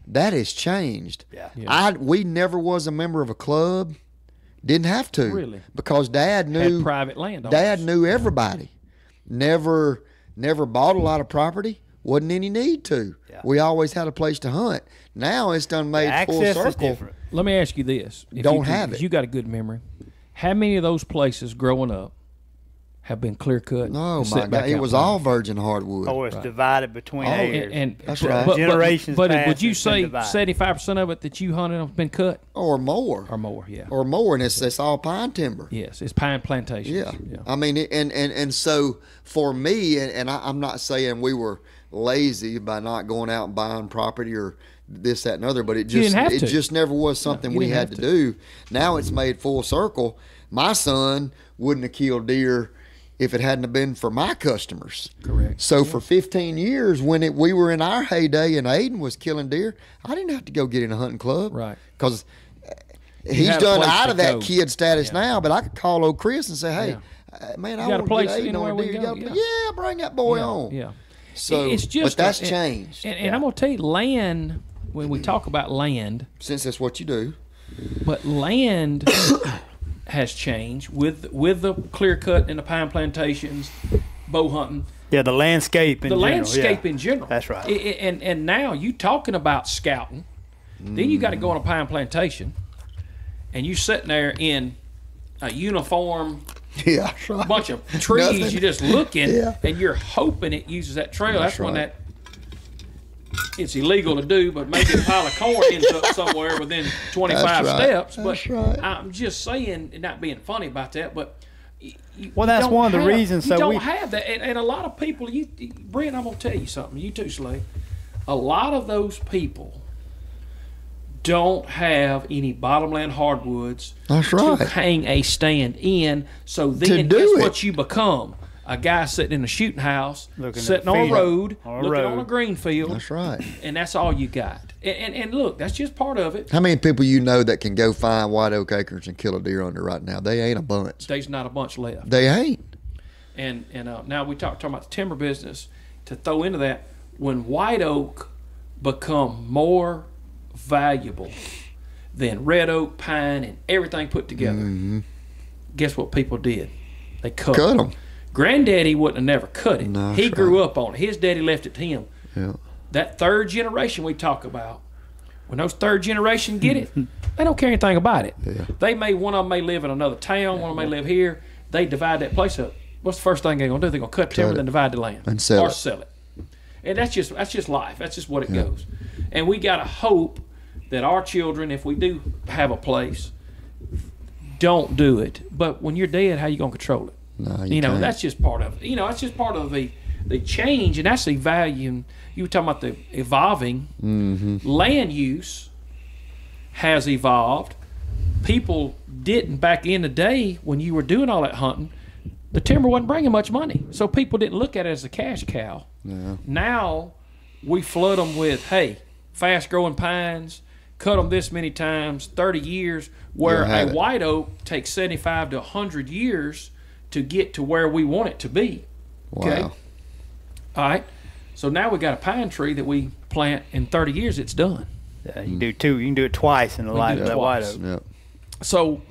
that has changed. Yeah. yeah, I we never was a member of a club. Didn't have to really because Dad knew had private land. Dad knew everybody. Never, never bought a lot of property. Wasn't any need to. Yeah. We always had a place to hunt. Now it's done made yeah, full circle. Let me ask you this: if Don't you, have if it. You got a good memory. How many of those places growing up have been clear cut? Oh my God! It was there? all virgin hardwood. Oh, it's right. divided between oh, and, and that's right. But, generations. But, but would you say seventy-five percent of it that you hunted have been cut or more? Or more, yeah. Or more, and it's it's all pine timber. Yes, it's pine plantations. Yeah, yeah. I mean, and and and so for me, and, and I, I'm not saying we were lazy by not going out and buying property or this, that, and other, but it just it to. just never was something no, we had to. to do. Now it's made full circle. My son wouldn't have killed deer if it hadn't been for my customers. Correct. So yeah. for fifteen years, when it, we were in our heyday and Aiden was killing deer, I didn't have to go get in a hunting club. Right. Because he's done out of that go. kid status yeah. now, but I could call old Chris and say, hey, yeah. uh, man, you I want to get Aiden on deer. Go. Yeah. yeah, bring that boy yeah. on. Yeah. So, it's just, but that's and, changed. And, and yeah. I'm going to tell you, land, when we talk about land. Since that's what you do. But land... has changed with with the clear cut and the pine plantations, bow hunting. Yeah, the landscape in the general. The landscape yeah. in general. That's right. It, it, and and now you talking about scouting, mm. then you got to go on a pine plantation, and you sitting there in a uniform, yeah, right. bunch of trees. You just looking, yeah. and you're hoping it uses that trail. That's, That's right. when that. It's illegal to do, but maybe a pile of corn ends up somewhere within twenty-five right. steps. But that's right. I'm just saying, not being funny about that, but you, well, that's one have, of the reasons. So you don't we... have that, and, and a lot of people. You, Brent, I'm gonna tell you something. You too, Slade. A lot of those people don't have any bottomland hardwoods that's right. to hang a stand in. So then that's what you become. a guy sitting in a shooting house, looking sitting on a road, on a looking road. on a green field. That's right. And that's all you got. And, and, and look, that's just part of it. How many people you know that can go find white oak acres and kill a deer under right now? They ain't a bunch. There's not a bunch left. They ain't. And and uh, now we talk talking about the timber business. To throw into that, when white oak become more valuable than red oak, pine, and everything put together, mm-hmm. guess what people did? They cut, cut them. them. Granddaddy wouldn't have never cut it. No, he grew right. up on it. His daddy left it to him. Yeah. That third generation we talk about, when those third generation get it, they don't care anything about it. Yeah. They may One of them may live in another town. One of them may live here. They divide that place up. What's the first thing they're going to do? They're going to cut timber and divide the land. And sell or it. Or sell it. And that's just that's just life. That's just what it yeah. goes. And we got to hope that our children, if we do have a place, don't do it. But when you're dead, how you going to control it? No, you, you know, can't. That's just part of it. You know, that's just part of the, the change, and that's the value. You were talking about the evolving. Mm-hmm. Land use has evolved. People didn't back in the day when you were doing all that hunting. The timber wasn't bringing much money, so people didn't look at it as a cash cow. Yeah. Now we flood them with, hey, fast-growing pines, cut them this many times, thirty years, where a it. white oak takes seventy-five to one hundred years to get to where we want it to be. Wow. Okay? All right? So now we got a pine tree that we plant in thirty years, it's done. Yeah, you can do two. You can do it twice in the we life of that white oak. Yep. So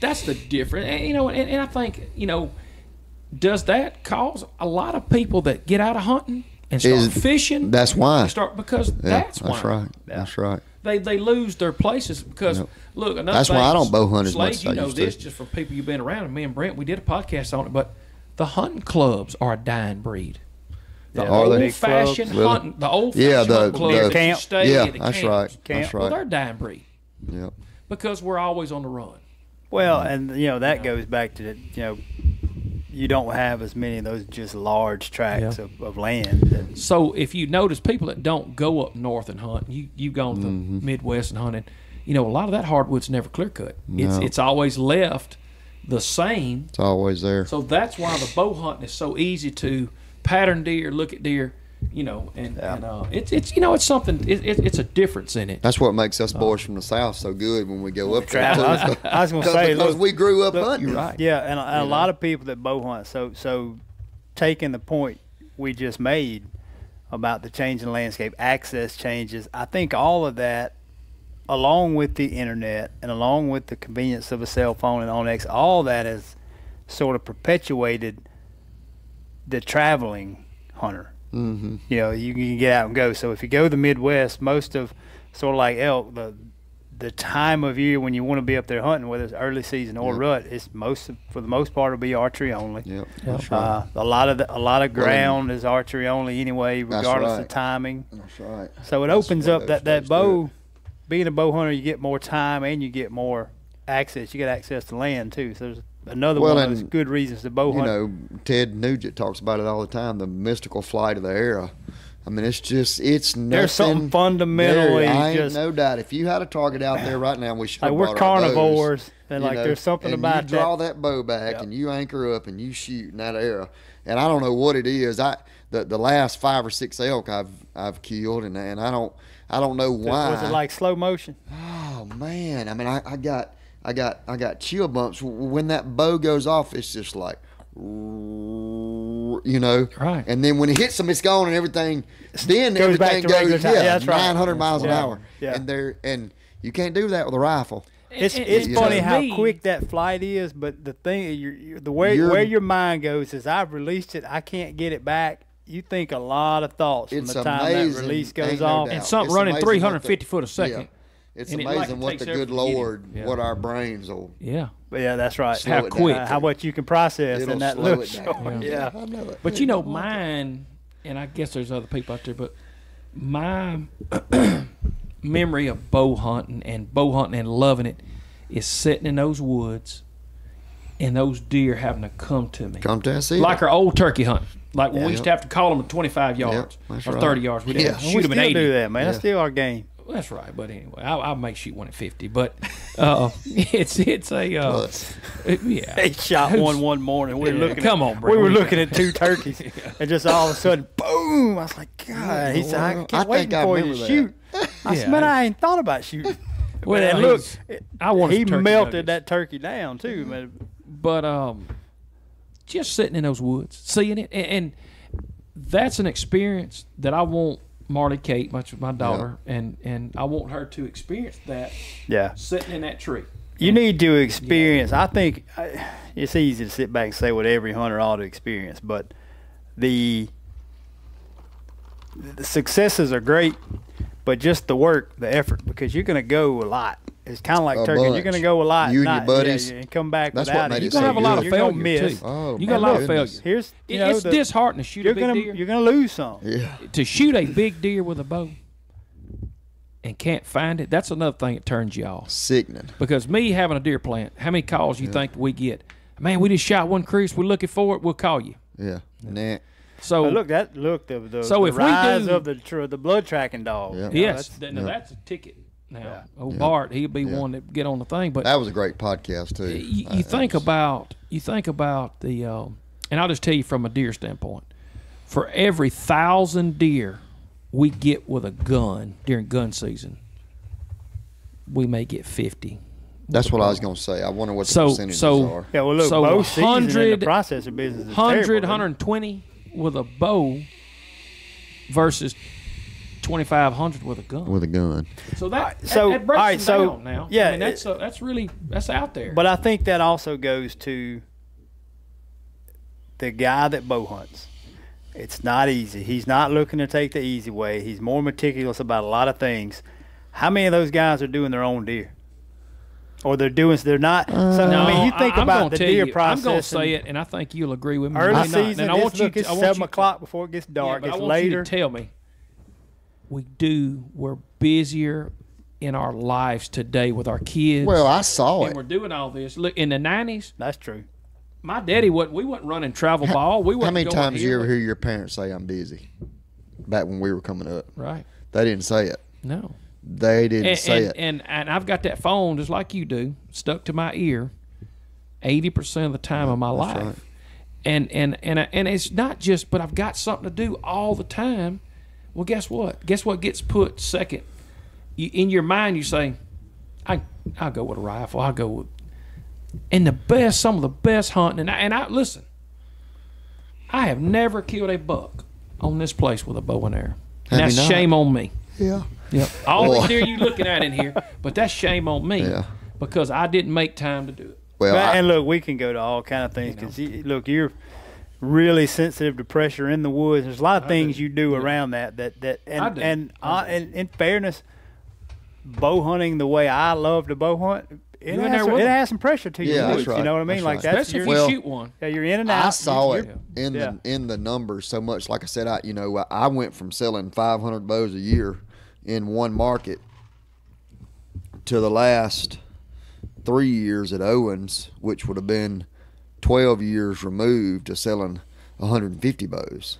that's the difference. And, you know, and, and I think, you know, does that cause a lot of people that get out of hunting and start Is, fishing? That's why. Start because yeah, that's, that's why. That's right. That's right. They they lose their places because nope. look. Another that's thing, why I don't bow hunt as Slade, much as I used to. You know this just from people you've been around. And me and Brent, we did a podcast on it. But the hunting clubs are a dying breed. The yeah, old-fashioned hunting, the old-fashioned yeah, the, clubs, the camp, stay yeah, at the that's camps. right, camp. that's right. Well, they're a dying breed. Yep. Because we're always on the run. Well, and you know that yeah. goes back to the, you know. You don't have as many of those just large tracts yeah. of, of land. That, so if you notice, people that don't go up north and hunt, you, you've gone to mm-hmm. the Midwest and hunted, you know, a lot of that hardwood's never clear cut. No. It's, it's always left the same. It's always there. So that's why the bow hunting is so easy to pattern deer, look at deer, you know, and, yeah. and uh, it's, it's you know, it's something, it, it, it's a difference in it. That's what makes us boys uh, from the South so good when we go up there. Too. I, I was going to say. Because look, we grew up look, hunting. You're right. Yeah, and a, and a lot of people that bow hunt, so, so taking the point we just made about the change in landscape, access changes, I think all of that, along with the internet and along with the convenience of a cell phone and OnX, all that has sort of perpetuated the traveling hunter. Mm-hmm. You know, you can get out and go. So if you go to the Midwest, most of sort of like elk, the the time of year when you want to be up there hunting, whether it's early season or yep. rut, it's most of, for the most part, it'll be archery only. Yep, that's right. Uh, a lot of the, a lot of ground right. is archery only anyway, regardless right. of timing. That's right. So it that's opens up that that bow. Being a bow hunter, you get more time and you get more access. You get access to land too. So there's another well, one of those and, good reasons to bow hunt. You know, Ted Nugent talks about it all the time, the mystical flight of the arrow. I mean, it's just, it's nothing. There's something fundamentally there. I just, ain't no doubt. If you had a target out there right now, we should have like brought we're carnivores, bows, and like know, there's something and about you draw that. that bow back, yep. and you anchor up, and you shoot in that arrow. And I don't know what it is. I the the last five or six elk I've I've killed, and and I don't I don't know why. Was it like slow motion? Oh man, I mean, I, I got. I got I got chill bumps when that bow goes off. It's just like, you know, right. And then when it hits them, it's gone and everything. Then goes everything goes yeah, yeah, nine hundred right. miles an yeah. hour, yeah. and there and you can't do that with a rifle. It's it, it's funny know. how quick that flight is, but the thing, you're, you're, the way you're, where your mind goes is, I've released it, I can't get it back. You think a lot of thoughts from the time amazing. that release goes no off, doubt. and something it's running three hundred fifty foot a second. Yeah. It's and amazing it, like, what the good Lord, yeah. what our brains will. Yeah, yeah, that's right. Slow how quick, down. how much you can process It'll in that little short. Yeah. yeah, I know it. But it you know, mine, and I guess there's other people out there, but my memory of bow hunting and bow hunting and loving it is sitting in those woods and those deer having to come to me. Come to us, like our old turkey hunting. Like when yeah. we used to have to call them at twenty-five yards yep, or thirty right. yards, we didn't yeah. shoot we them at eighty. We still do that, man. Yeah. That's still our game. That's right. But anyway, I'll, I'll make shoot one at fifty. But uh, it's it's a uh, yeah. They shot one one morning. We were yeah, looking. Come at, on, bro. We were looking at two turkeys, yeah. and just all of a sudden, boom! I was like, God, he's I kept I waiting for you to shoot. I yeah. said, I ain't thought about shooting. Well, and look, I want he melted nuggets. that turkey down too, man. But um, just sitting in those woods, seeing it, and, and that's an experience that I want. Marley Kate, my, my daughter, yeah. and, and I want her to experience that yeah. sitting in that tree. You need to experience. Yeah. I think I, it's easy to sit back and say what every hunter ought to experience, but the, the successes are great, but just the work, the effort, because you're going to go a lot. It's kind of like a turkey. Bunch. You're going to go a lot. You and, not, your buddies. Yeah, yeah, and come back That's without it. You're going to have a lot of failure, too. Oh, you got a lot of failure. Here's, you know, it's the, disheartening to shoot a big gonna, deer. You're going to lose some. Yeah. To shoot a big deer with a bow and can't find it, that's another thing that turns you off. Sickening. Because me having a deer plant, how many calls you yeah. think we get? Man, we just shot one crease. We're looking for it. We'll call you. Yeah. Nah. So but look, that look the, the, so the if rise we do, of the, tr the blood tracking dog. Yeah. Yes. That's a ticket. Now, yeah. old yeah. Bart, he'd be yeah. one that get on the thing. But that was a great podcast too. You, you think was... about you think about the, um, and I'll just tell you from a deer standpoint. For every thousand deer we get with a gun during gun season, we may get fifty. That's what I was going to say. I wonder what the so, percentages so, are. Yeah, well, look, so bow season in the processor business is terrible, one hundred twenty with a bow versus twenty-five hundred with a gun. With a gun. So that, so, that, that breaks all right, so, down now. Yeah, I mean, that's, it, a, that's really, that's out there. But I think that also goes to the guy that bow hunts. It's not easy. He's not looking to take the easy way. He's more meticulous about a lot of things. How many of those guys are doing their own deer? Or they're doing, they're not. Uh, so, no, I mean, you think I, about the deer you, process. I'm going to say it, and I think you'll agree with me. Early season, and I want look, you to, it's seven o'clock before it gets dark. Yeah, it's I want later. You to tell me. We do. We're busier in our lives today with our kids. Well, I saw and it. And we're doing all this. Look, in the nineties. That's true. My daddy, wasn't, we weren't running travel ball. We weren't How many going times do you ever hear your parents say, I'm busy? Back when we were coming up. Right. They didn't say it. No. They didn't and, say and, it. And, and I've got that phone, just like you do, stuck to my ear eighty percent of the time oh, of my life. Right. And, and, and, and it's not just, but I've got something to do all the time. Well, guess what? Guess what gets put second? You, in your mind, you say, I, I'll go with a rifle. I'll go with... And the best, some of the best hunting... And I, and I listen, I have never killed a buck on this place with a bow and arrow. And that's shame on me. Yeah. Yep. All well. the deer you looking at in here, but that's shame on me yeah. because I didn't make time to do it. Well, right, I, and look, we can go to all kind of things because, you know. you, look, you're... really sensitive to pressure in the woods. There's a lot of things you do around that that that and and, uh, and in fairness, bow hunting the way I love to bow hunt, it has, some, it has some pressure to you. Yeah, that's right. You know what I mean? That's like right. that's especially your, if you well, shoot one. Yeah, you're in and out. I saw it in yeah. the in the numbers so much. Like I said, I you know I went from selling five hundred bows a year in one market to the last three years at Owens, which would have been twelve years removed to selling one hundred fifty bows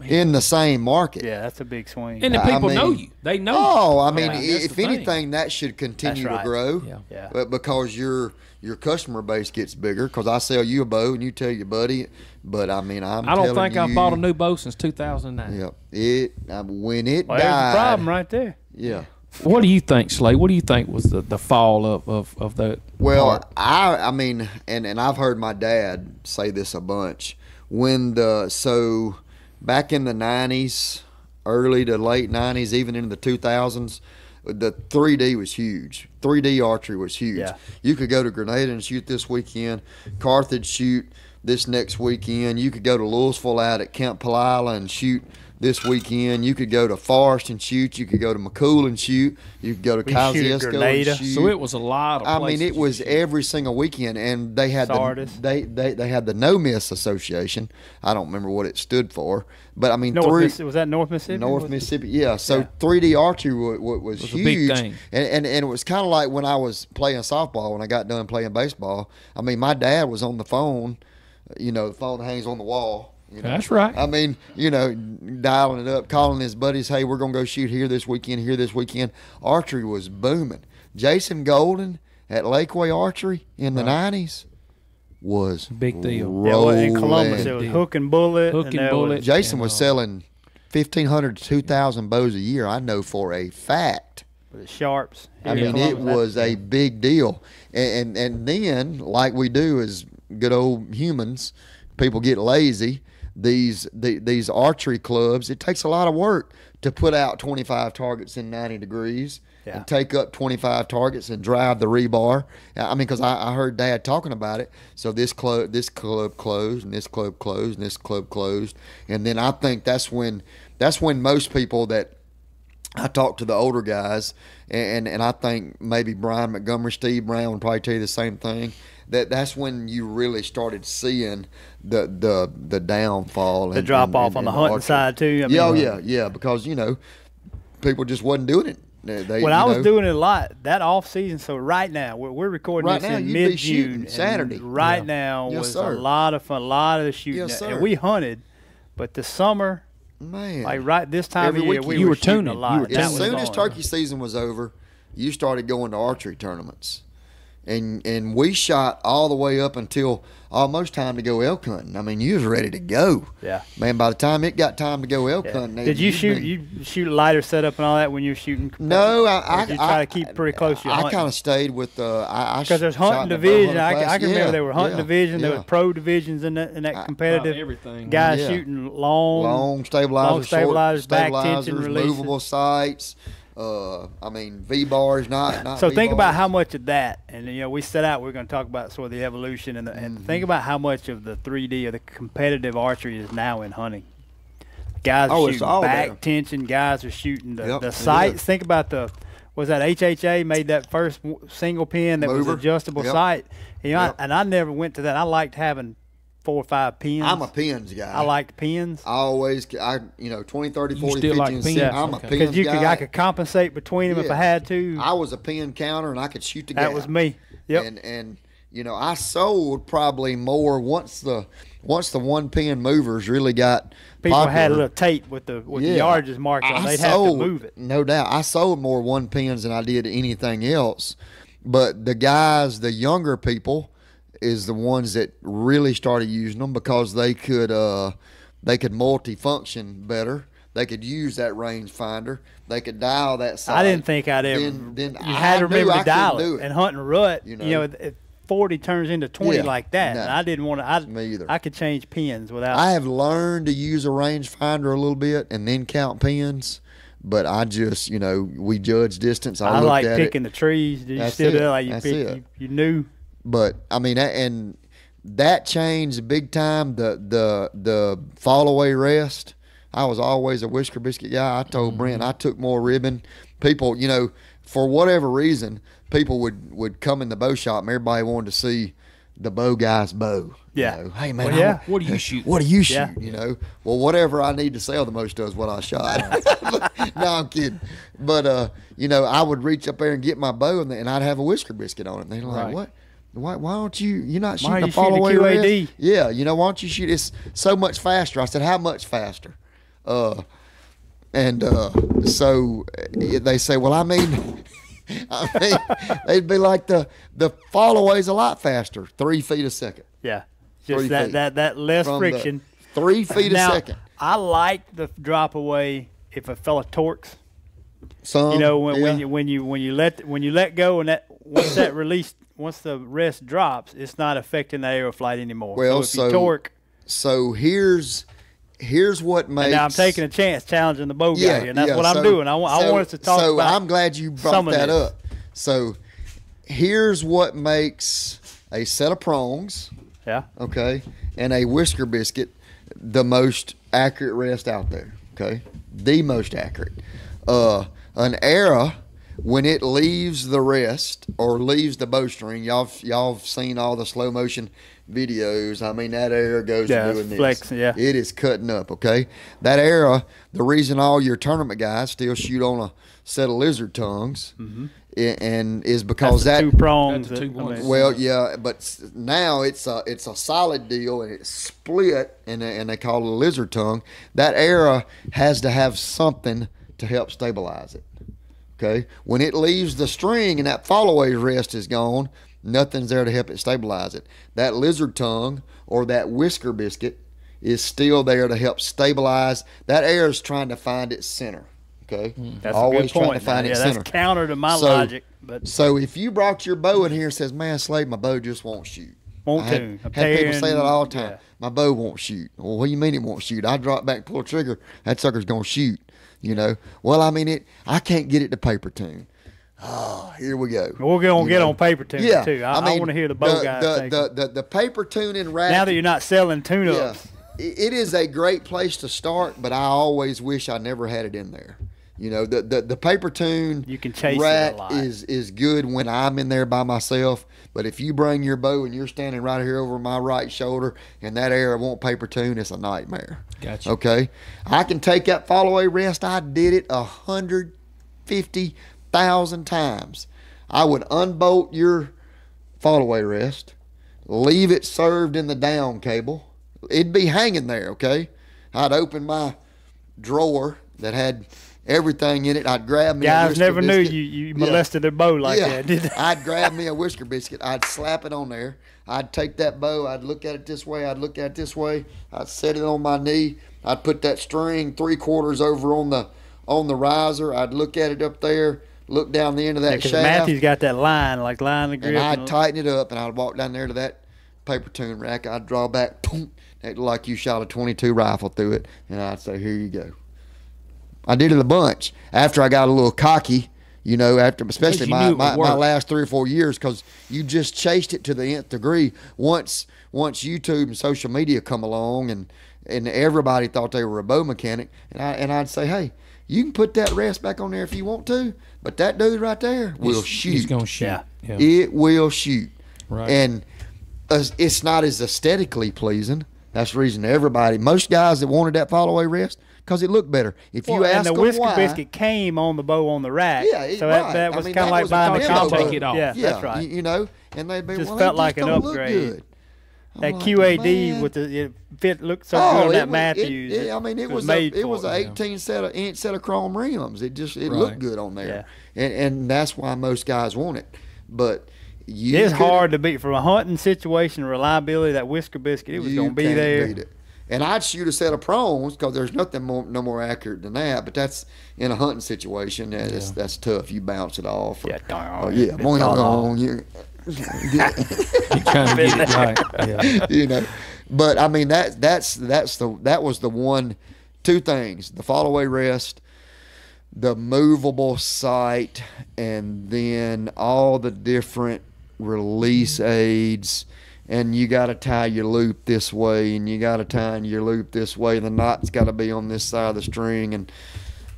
Man. in the same market. Yeah, that's a big swing. And the people I mean, know you. They know oh, you. Oh, I mean, yeah, if anything, thing. that should continue right. to grow yeah. Yeah. But because your your customer base gets bigger. Because I sell you a bow and you tell your buddy. But, I mean, I'm I don't think you, I bought a new bow since two thousand nine. Yeah. It, I, when it well, died. There's a problem right there. Yeah. What do you think, Slade? What do you think was the, the fall of, of, of that? Well, part? I I mean, and, and I've heard my dad say this a bunch. When the, so back in the nineties, early to late nineties, even into the two thousands, the three D was huge. three D archery was huge. Yeah. You could go to Grenada and shoot this weekend, Carthage shoot this next weekend. You could go to Louisville out at Camp Palila and shoot this weekend. You could go to Forest and shoot. You could go to McCool and shoot. You could go to Kosciuszko and shoot. So it was a lot of I places. mean, it was every single weekend, and they had the, they, they they had the No Miss Association. I don't remember what it stood for, but I mean, North three, Miss, was that North Mississippi? North was Mississippi, yeah. So yeah. three D archery was, was, was huge, a big thing. And, and and it was kind of like when I was playing softball. When I got done playing baseball, I mean, my dad was on the phone. You know, the phone hangs on the wall. You know? That's right. I mean, you know, dialing it up, calling his buddies, hey, we're going to go shoot here this weekend, here this weekend. Archery was booming. Jason Golden at Lakeway Archery in the right. nineties was big deal. Rolling. In Columbus, it was hook and bullet. Hook and, and bullet. Was, Jason was selling fifteen hundred to two thousand bows a year, I know for a fact. But it's sharps. I mean, it was a big deal. And, and and then, like we do as good old humans, people get lazy. These the, these archery clubs, it takes a lot of work to put out twenty-five targets in ninety degrees yeah. and take up twenty-five targets and drive the rebar. I mean, because I, I heard Dad talking about it. So this club, this club closed, and this club closed, and this club closed. And then I think that's when that's when most people that I talk to the older guys, and, and I think maybe Brian Montgomery, Steve Brown would probably tell you the same thing. That that's when you really started seeing the the the downfall, the and, drop and, off and, on and the hunting archery. Side too. I mean, yeah, oh yeah, yeah, because you know people just wasn't doing it. They, when you I was know, doing it a lot that off season. So right now we're, we're recording right this now, in mid June Saturday. Right yeah. now yes, was sir. a lot of fun, a lot of shooting. Yes, and we hunted, but the summer, man, like right this time Every of year, week, we you were, were tuning a lot. As soon as turkey season was over, you started going to archery tournaments. And and we shot all the way up until almost time to go elk hunting. I mean, you was ready to go. Yeah. Man, by the time it got time to go elk yeah. hunting, did you shoot been, you shoot lighter setup and all that when you were shooting? No, I I, you try I, to keep pretty close. To your I kind of stayed with uh, I because there's hunting division. I, I can yeah, remember there were hunting yeah, division. There yeah. was pro divisions in that in that competitive I, everything. Guys yeah. shooting long, long stabilizers, long stabilizers, short, back stabilizers, tension releases, movable sights. Uh, I mean, V-bars, not, not So think about how much of that, and, you know, we set out, we we're going to talk about sort of the evolution, and, the, and mm-hmm. think about how much of the three D or the competitive archery is now in hunting. Guys oh, are shooting back there. tension, guys are shooting the, yep, the sights. Yeah. Think about the, was that H H A made that first single pin that Mover. was adjustable yep. sight? You know, yep. I, and I never went to that. I liked having four or five pins. I'm a pins guy. I like pins. I always, I you know, twenty, thirty, forty, fifty, like pins. Yeah. I'm okay. a pins you guy. Because I could compensate between them yes. if I had to. I was a pin counter, and I could shoot the gap. That was me. Yep. And, and you know, I sold probably more once the once the one-pin movers really got People popular. had a little tape with the with yeah. the yardages marked on. They'd sold, have to move it. No doubt. I sold more one-pins than I did anything else. But the guys, the younger people, is the ones that really started using them because they could uh, they could multi-function better. They could use that range finder. They could dial that side. I didn't think I'd ever. Then, then you I had to remember to dial it. it. And hunting rut, you know, you know it, forty turns into twenty yeah, like that. No, and I didn't want to. I, me either. I could change pins without. I have learned to use a range finder a little bit and then count pins. But I just, you know, we judge distance. I, I like at picking it. the trees. Did you That's still it. do that? Like you, That's pick, it. you, you knew. But I mean, and that changed big time. The the the fall away rest. I was always a Whisker Biscuit guy. I told mm-hmm. Brent I took more ribbon. People, you know, for whatever reason, people would would come in the bow shop and everybody wanted to see the bow guy's bow. Yeah. You know, hey man, well, yeah. I, what do you shoot? What do you shoot? Yeah. You know, well, whatever I need to sell the most of is what I shot. No, I'm kidding. But uh, you know, I would reach up there and get my bow, and, and I'd have a Whisker Biscuit on it. And they're like, right. what? Why, why don't you, you're not shooting the fall away rest? Yeah, you know, why don't you shoot, it's so much faster. I said, how much faster? Uh, and uh, so they say, well, I mean, I mean, they'd be like the, the fall away's a lot faster, three feet a second. Yeah, just that, that, that less From friction. Three feet now, a second. I like the drop away if a fella torques. Some, you know, when, yeah. when, you, when, you, when, you let, when you let go and that once that release, once the rest drops, it's not affecting the aeroflight anymore. Well, so, if so you torque, so here's here's what makes. And now I'm taking a chance, challenging the bow yeah, guy, and that's yeah, what so, I'm doing. I, I so, want us to talk so about. So I'm glad you brought that up. So here's what makes a set of prongs, yeah, okay, and a Whisker Biscuit the most accurate rest out there. Okay, the most accurate. Uh, an arrow. When it leaves the rest or leaves the bowstring, y'all y'all have seen all the slow motion videos. I mean, that arrow goes yeah, doing this. Flex, yeah. It is cutting up, okay? That arrow, the reason all your tournament guys still shoot on a set of lizard tongues mm-hmm. and is because that's that two prongs. Well, yeah, but now it's a it's a solid deal, and it's split, and and they call it a lizard tongue. That arrow has to have something to help stabilize it. Okay, when it leaves the string and that follow-away rest is gone, nothing's there to help it stabilize it. That lizard tongue or that whisker biscuit is still there to help stabilize. That arrow is trying to find its center. Okay, that's always a good point. Trying to find yeah, its that's center. Counter to my so, logic. But so if you brought your bow in here and says, "Man, Slade, my bow just won't shoot." Won't I had, to. Had people say that all the time. Yeah. My bow won't shoot. Well, what do you mean it won't shoot? I drop back, pull a trigger, that sucker's gonna shoot. You know. Well, I mean it. I can't get it to paper tune. Oh, here we go. We're going to get know. on paper tuning, yeah. too. I, I, mean, I want to hear the bow the, guys the, the, the, the paper tuning rack. Now that you're not selling tune-ups. Yeah, it is a great place to start, but I always wish I never had it in there. You know, the, the, the paper tune you can chase rat it a lot. Is, is good when I'm in there by myself. But if you bring your bow and you're standing right here over my right shoulder and that arrow won't paper tune, it's a nightmare. Gotcha. Okay? I can take that follow-away rest. I did it one hundred fifty thousand times. I would unbolt your follow-away rest, leave it served in the down cable. It'd be hanging there, okay? I'd open my drawer that had everything in it. I'd grab me Guys a whisker biscuit. Guys never knew you, you molested yeah. their bow like yeah. that, did they? I'd grab me a whisker biscuit. I'd slap it on there. I'd take that bow. I'd look at it this way. I'd look at it this way. I'd set it on my knee. I'd put that string three quarters over on the on the riser. I'd look at it up there. Look down the end of that yeah, shaft. Because Matthew's got that line, like line the grip. And I'd and tighten it up, and I'd walk down there to that paper tune rack. I'd draw back, boom, act like you shot a twenty-two rifle through it, and I'd say, here you go. I did it a bunch. After I got a little cocky, you know, after especially my, my, my last three or four years, because you just chased it to the nth degree. Once once YouTube and social media come along, and, and everybody thought they were a bow mechanic, and, I, and I'd say, hey, you can put that rest back on there if you want to, but that dude right there will he's, shoot. He's going to shoot. Yeah. Yeah. It will shoot. Right. And it's not as aesthetically pleasing. That's the reason everybody, most guys that wanted that follow-away rest, because it looked better. If well, you ask them why. And the Whisker Biscuit came on the bow on the rack. Yeah, it, so that, right. that was I mean, kind of like buying a combo. Take it off. Yeah, yeah, that's right. You, you know, and they'd be, just well, felt like just an upgrade. That like, Q A D man. With the it fit looked so oh, good on that was, Mathews. It, it, I mean, it, it was, was a, it was an eighteen yeah. set of inch set of chrome rims. It just it right. looked good on there, yeah. and and that's why most guys want it. But you it's could, hard to beat from a hunting situation reliability. That Whisker Biscuit, it was going to be there. Beat it. And I'd shoot a set of prongs because there's nothing more no more accurate than that. But that's in a hunting situation. That's yeah. that's tough. You bounce it off. Or, yeah, oh, yeah, it's boing, boing, boing. You're trying to get it right. Yeah. You know, but I mean that that's that's the that was the one two things: the follow away rest, the movable sight, and then all the different release aids. And you got to tie your loop this way, and you got to tie your loop this way. The knot's got to be on this side of the string, and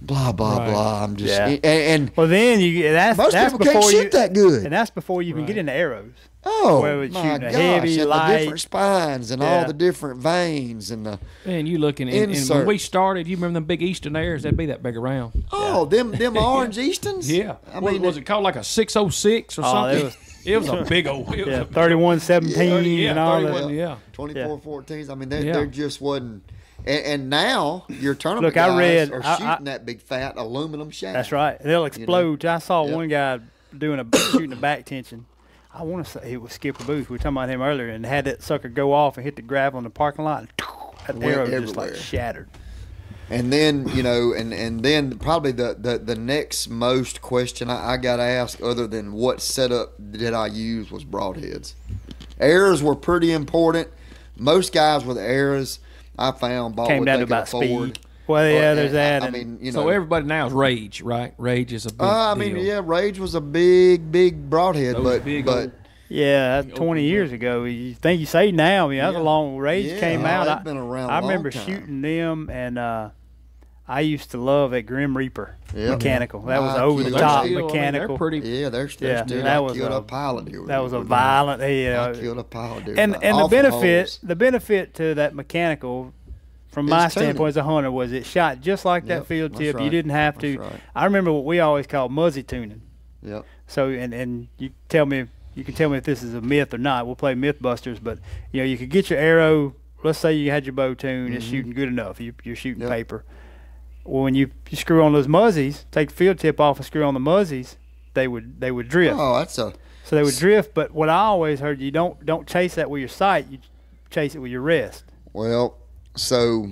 blah blah right. blah. I'm just yeah. and, and well then you that's most that's people before can't shoot you, that good, and that's before you right. can get into arrows. Oh where it's my gosh! Heavy, and light. The different spines and yeah. all the different veins and the and you looking and, and when we started, you remember them big Eastern airs? That'd be that big around. Oh, yeah. them them orange yeah. Easterns. Yeah, I what, mean was it called like a six oh six or oh, something? It was a big old it yeah, was a thirty-one seventeen yeah, yeah, and all that. Well, yeah, twenty-four fourteens. I mean, there yeah. just wasn't. And, and now your tournament Look, guys I read, are shooting I, I, that big fat aluminum shaft. That's right. They'll explode. You know? I saw yep. one guy doing a shooting a back tension. I want to say it was Skipper Booth. We were talking about him earlier, and had that sucker go off and hit the gravel in the parking lot. And that arrow everywhere. Just like shattered. And then you know, and and then probably the the, the next most question I, I got asked, other than what setup did I use, was broadheads. Arrows were pretty important. Most guys with arrows, I found, bought came down to about speed. Well, yeah, or, there's that. I, I mean, you know, so everybody now is Rage, right? Rage is a big uh, I mean, deal. Yeah, Rage was a big, big broadhead, Those but big but. Old, yeah, that's twenty years ago. You think you say now? I mean, that's yeah. a long Rage yeah, came out. I've been around. I, a long I remember time. shooting them and. uh I used to love that Grim Reaper yep. mechanical. That was over the top still, mechanical. I mean, they're pretty, yeah, they're still. Yeah, still that I was killed a, a pilot. That remember. was a violent. Yeah, I killed a pilot. Dude. And and the benefit, holes. the benefit to that mechanical, from it's my tuning. standpoint as a hunter, was it shot just like yep, that field tip. Right, you didn't have to. Right. I remember what we always called Muzzy tuning. Yep. So and and you tell me you can tell me if this is a myth or not. We'll play Mythbusters, but you know you could get your arrow. Let's say you had your bow tuned, mm-hmm. it's shooting good enough. You, you're shooting yep. paper. Well, when you, you screw on those muzzies, take the field tip off and screw on the muzzies, they would they would drift. Oh, that's a so they would drift. But what I always heard, you don't don't chase that with your sight. You chase it with your wrist. Well, so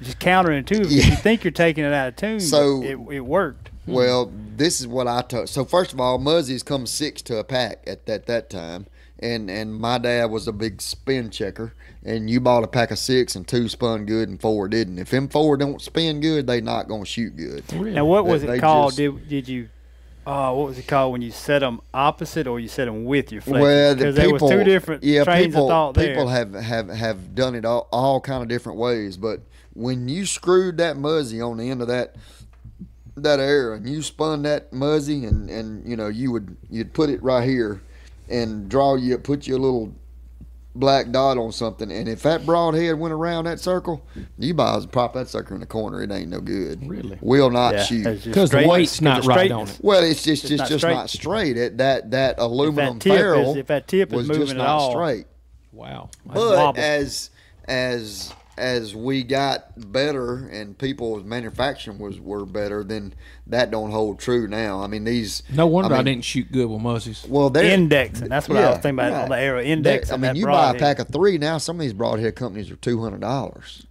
just counterintuitive. Yeah. You think you're taking it out of tune. So it it worked. Well, this is what I took. So first of all, muzzies come six to a pack at that that time. And and my dad was a big spin checker, and you bought a pack of six and two spun good and four didn't. If them four don't spin good, they not gonna shoot good. Really? Now what was they, it they called? Just, did did you? Uh, what was it called when you set them opposite or you set them with your flares? Well, because the there people, was two different yeah, trains people, of thought there. People have have have done it all all kind of different ways, but when you screwed that muzzy on the end of that. that arrow and you spun that muzzy and and you know you would you'd put it right here and draw you put your little black dot on something, and if that broadhead went around that circle, you buys pop that sucker in the corner, it ain't no good. Really will not yeah, shoot because the weight's not right on it. Well, it's just it's just, not just straight. Not straight it, that that aluminum barrel if that tip is moving at all straight. Wow. But as as As we got better and people's manufacturing was were better, then that don't hold true now. I mean, these. No wonder I, mean, I didn't shoot good with muzzies. Well, they're indexing. That's what yeah, I was thinking about right. on the arrow index. I mean, you buy a pack of three now. Some of these broadhead companies are two hundred dollars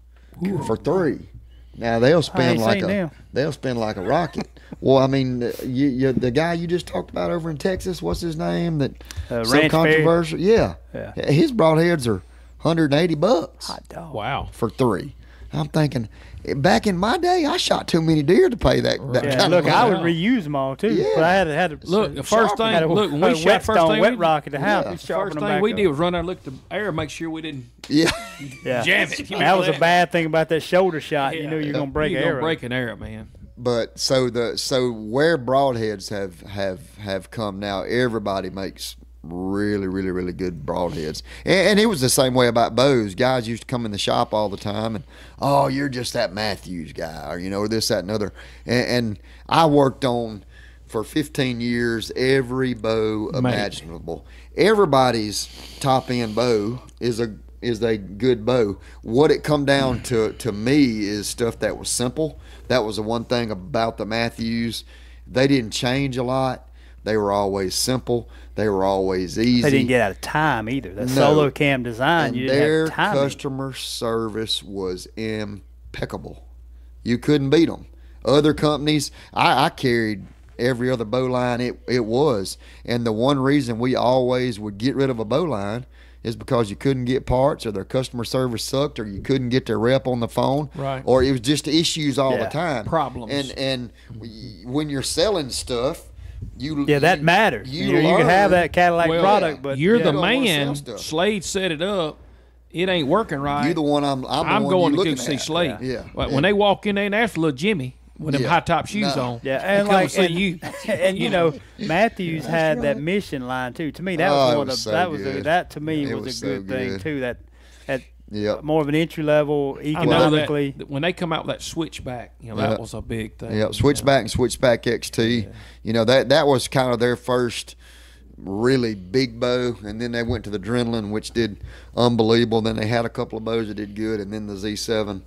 for three. Now they'll spend like a now. they'll spend like a rocket. Well, I mean, you, you, the guy you just talked about over in Texas, what's his name? That uh, some controversial. Yeah. yeah, his broadheads are. one hundred eighty bucks. Hot dog. Wow. For three. I'm thinking, back in my day, I shot too many deer to pay that. that yeah, kind look, of I would reuse them all too. Yeah. But I had had a, look. The first thing, a, look, we shot first thing, wet rock at the house. Yeah. The first thing we up. did was run out and look at the air, make sure we didn't. Yeah. yeah. Jam it. That was a bad thing about that shoulder shot. Yeah. You know, you're uh, gonna break an arrow. You're gonna break an arrow, man. But so the so where broadheads have have have come now, everybody makes. really really really good broadheads, and, and it was the same way about bows. Guys used to come in the shop all the time and, oh, you're just that Mathews guy, or you know, this, that, and other, and, and I worked on for fifteen years every bow imaginable. Mate. Everybody's top end bow is a is a good bow. What it come down to to me is stuff that was simple. That was the one thing about the Mathews. They didn't change a lot. They were always simple. They were always easy. They didn't get out of time either. That no. solo cam design, and you didn't their have time customer either. Service was impeccable. You couldn't beat them. Other companies, I, I carried every other bow line it, it was. And the one reason we always would get rid of a bow line is because you couldn't get parts, or their customer service sucked, or you couldn't get their rep on the phone, right? Or it was just issues all yeah. the time. Problems. And, and when you're selling stuff, You, yeah, that you, matters. You, you, know, you can have that Cadillac well, product, but you're yeah. the man. Slade set it up. It ain't working right. You're the one I'm. I'm, I'm the one going to go see at. Slade. Yeah. yeah. When yeah. they walk in there and ask little Jimmy with yeah. them high top shoes no. on. Yeah, and like and, you, and you know Mathews yeah, had right. that mission line too. To me, that was oh, one of so that was a, that to me yeah, was, was a so good, good thing too. That that yep. more of an entry level economically. That, when they come out with that switchback, you know, that yep. was a big thing. Yeah, switchback and switchback X T. Yeah. You know, that that was kind of their first really big bow, and then they went to the Adrenaline, which did unbelievable. Then they had a couple of bows that did good, and then the Z seven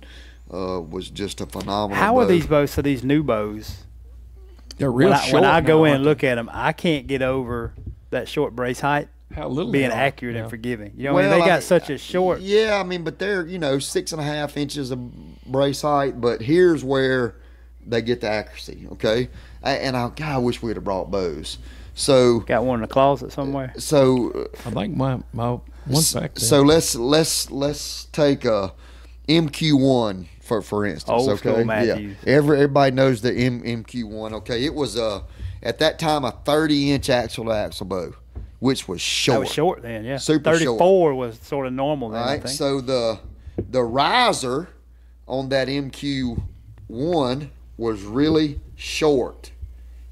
uh, was just a phenomenal How bow. Are these bows, so these new bows? They're real when short. I, when I go in and look at them, I can't get over that short brace height. How little being accurate yeah. and forgiving, you know, well, I mean, they got I, such a short. Yeah, I mean, but they're you know six and a half inches of brace height. But here's where they get the accuracy, okay? I, and I, God, I wish we'd have brought bows. So got one in the closet somewhere. So I think my my one pack. So let's let's let's take a M Q one for for instance. Old school Mathews. Yeah, Every, everybody knows the M Q one. Okay, it was a at that time a thirty inch axle to axle bow. Which was short. That was short then, yeah. Super short. thirty-four was sort of normal then, I think. So the the riser on that M Q one was really short,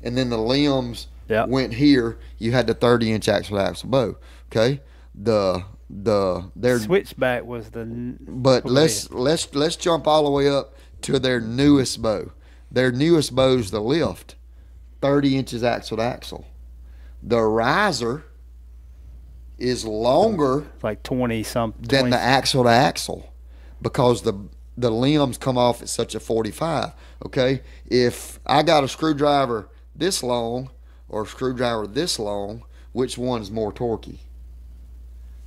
and then the limbs yep. went here. You had the thirty inch axle axle bow. Okay, the the their switchback was the. But let's let's let's jump all the way up to their newest bow. Their newest bow is the lift. thirty inches axle to axle. The riser is longer, like twenty something, than the axle to axle, because the the limbs come off at such a forty-five. Okay, if I got a screwdriver this long or a screwdriver this long, which one's more torquey?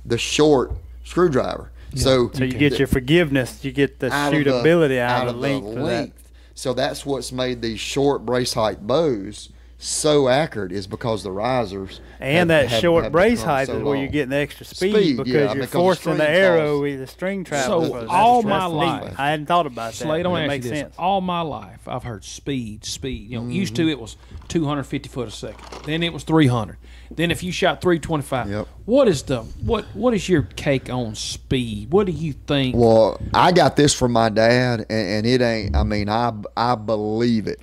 The short screwdriver. Yeah. So, so you get the, your forgiveness, you get the out shootability out of the, out out of of the length. length. That. So that's what's made these short brace height bows so accurate, is because the risers and have, that have, short have brace height so is where you're getting the extra speed, speed because yeah, you're I mean, forcing the, the arrow with the string travel. So all my that's life, neat. I hadn't thought about that. Slade, it makes sense. All my life, I've heard speed, speed. You know, mm-hmm. used to it was two hundred fifty foot a second. Then it was three hundred. Then if you shot three twenty-five, yep. what is the what what is your take on speed? What do you think? Well, I got this from my dad, and, and it ain't. I mean, I I believe it.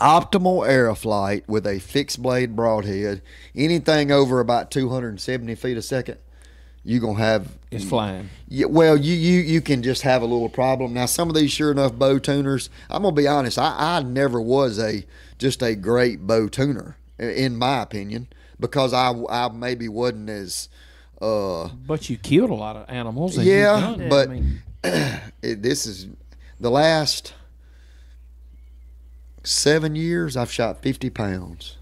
Optimal aeroflight with a fixed blade broadhead, anything over about two hundred seventy feet a second, you're going to have... It's flying. You, well, you, you you can just have a little problem. Now, some of these sure enough bow tuners, I'm going to be honest, I, I never was a just a great bow tuner, in my opinion, because I, I maybe wasn't as... Uh, but you killed a lot of animals. And yeah, you but I mean. it, this is the last... Seven years, I've shot fifty pounds,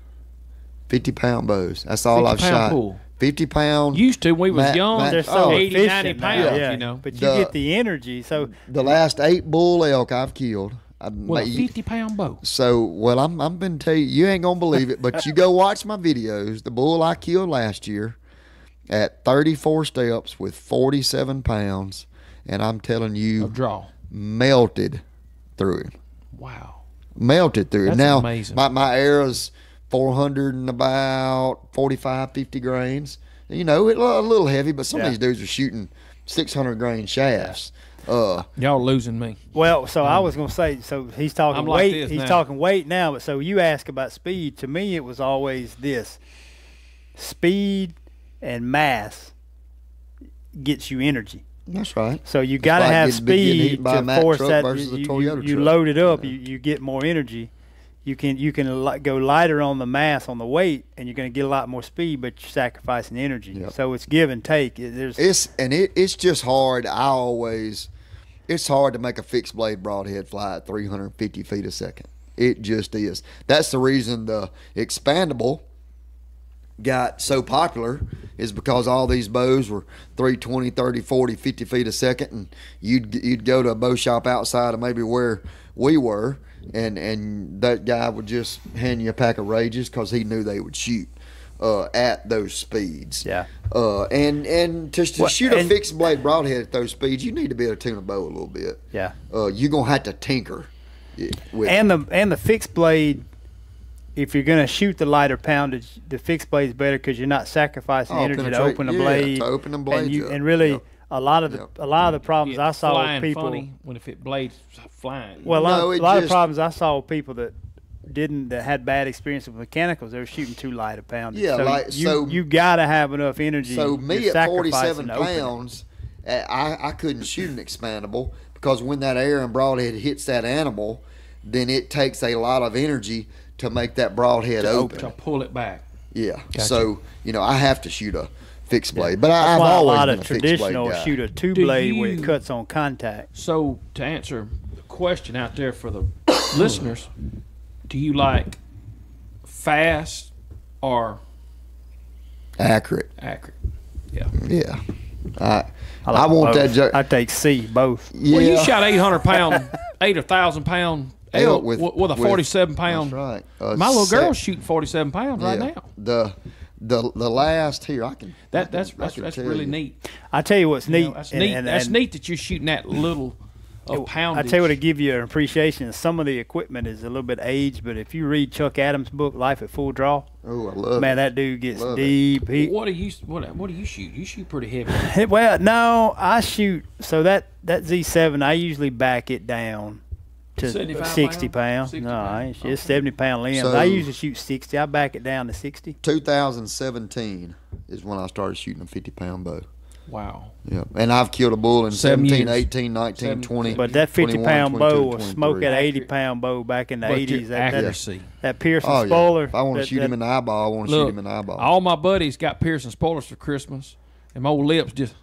fifty pound bows. That's all I've shot. Pool. fifty pound. Used to, we was young. They're so oh, eighty, ninety pounds, yeah. Yeah. you know. But you the, get the energy. So the last eight bull elk I've killed. I, well, a fifty pound bow. So, well, I'm I'm been tell you, you ain't gonna believe it, but you go watch my videos. The bull I killed last year at thirty-four steps with forty-seven pounds, and I'm telling you, a draw melted through him. Wow. Melted through. That's now amazing. my my arrow's four hundred and about forty-five, fifty grains. You know, it, a little heavy, but some yeah. of these dudes are shooting six hundred grain shafts. Uh, Y'all losing me. Well, so um, I was gonna say, so he's talking I'm weight. Like he's now. talking weight now. But so you ask about speed. To me, it was always this: speed and mass gets you energy. That's right. So you got to like have speed to force that. You, you, you load it up, yeah. you, you get more energy. You can you can li go lighter on the mass, on the weight, and you're going to get a lot more speed, but you're sacrificing energy. Yep. So it's give and take. It, there's it's and it, it's just hard. I always, it's hard to make a fixed blade broadhead fly at three hundred fifty feet a second. It just is. That's the reason the expandable got so popular, is because all these bows were three twenty, thirty, forty, fifty feet a second, and you'd you'd go to a bow shop outside of maybe where we were, and and that guy would just hand you a pack of Rages because he knew they would shoot uh at those speeds. Yeah. Uh and and to, to well, shoot and, a fixed blade broadhead at those speeds, you need to be able to tune a bow a little bit. Yeah. Uh you're gonna have to tinker with and the and the fixed blade. If you're going to shoot the lighter poundage, the fixed blade is better because you're not sacrificing oh, energy to open the yeah, blade. To open the blade, and, you, and really, yep. a lot of the yep. a lot of the problems I saw with people. Funny when if it blades flying. Well, no, a lot just, of problems I saw with people that didn't that had bad experience with mechanicals. They were shooting too light a poundage. Yeah, so like you, so you got to have enough energy. So me at forty-seven pounds, I I couldn't shoot an expandable because when that air and broadhead hits that animal, then it takes a lot of energy to make that broadhead to open, to pull it back. Yeah. Gotcha. So you know, I have to shoot a fixed blade, yeah. but I, I've always a lot been of a traditional guy. shoot a two Do blade you, when it cuts on contact. So to answer the question out there for the listeners, do you like fast or accurate? Accurate. Yeah. Yeah. I I, like I want both. that. I take C both. Yeah. Well, you shot eight hundred pound, eight or thousand pound. Elk with, with a forty-seven pound. That's right. Uh, my little girl shooting forty-seven pounds yeah, right now. The the the last here I can. That that's I can, that's, I can that's really you. neat. I tell you what's neat. You know, that's and, neat. And, and, that's and, neat that you're shooting that little pound. I tell you what, to give you an appreciation. Some of the equipment is a little bit aged, but if you read Chuck Adams' book Life at Full Draw, oh, I love man, it. that dude gets love deep. He, what do you what what do you shoot? You shoot pretty heavy. Well, no, I shoot. So that that Z seven, I usually back it down to sixty pounds. No, I ain't, okay. It's seventy pound limbs. So I usually shoot sixty. I back it down to sixty. two thousand seventeen is when I started shooting a fifty pound bow. Wow. Yeah, and I've killed a bull in seventeen, eighteen, nineteen, twenty. But that fifty-pound bow will smoke that eighty-pound bow back in the eighties. That, accuracy. That, that Pearson oh, yeah. Spoiler. If I want to shoot that, him in the eyeball, I want to shoot him in the eyeball. All my buddies got Pearson Spoilers for Christmas, and my old lips just,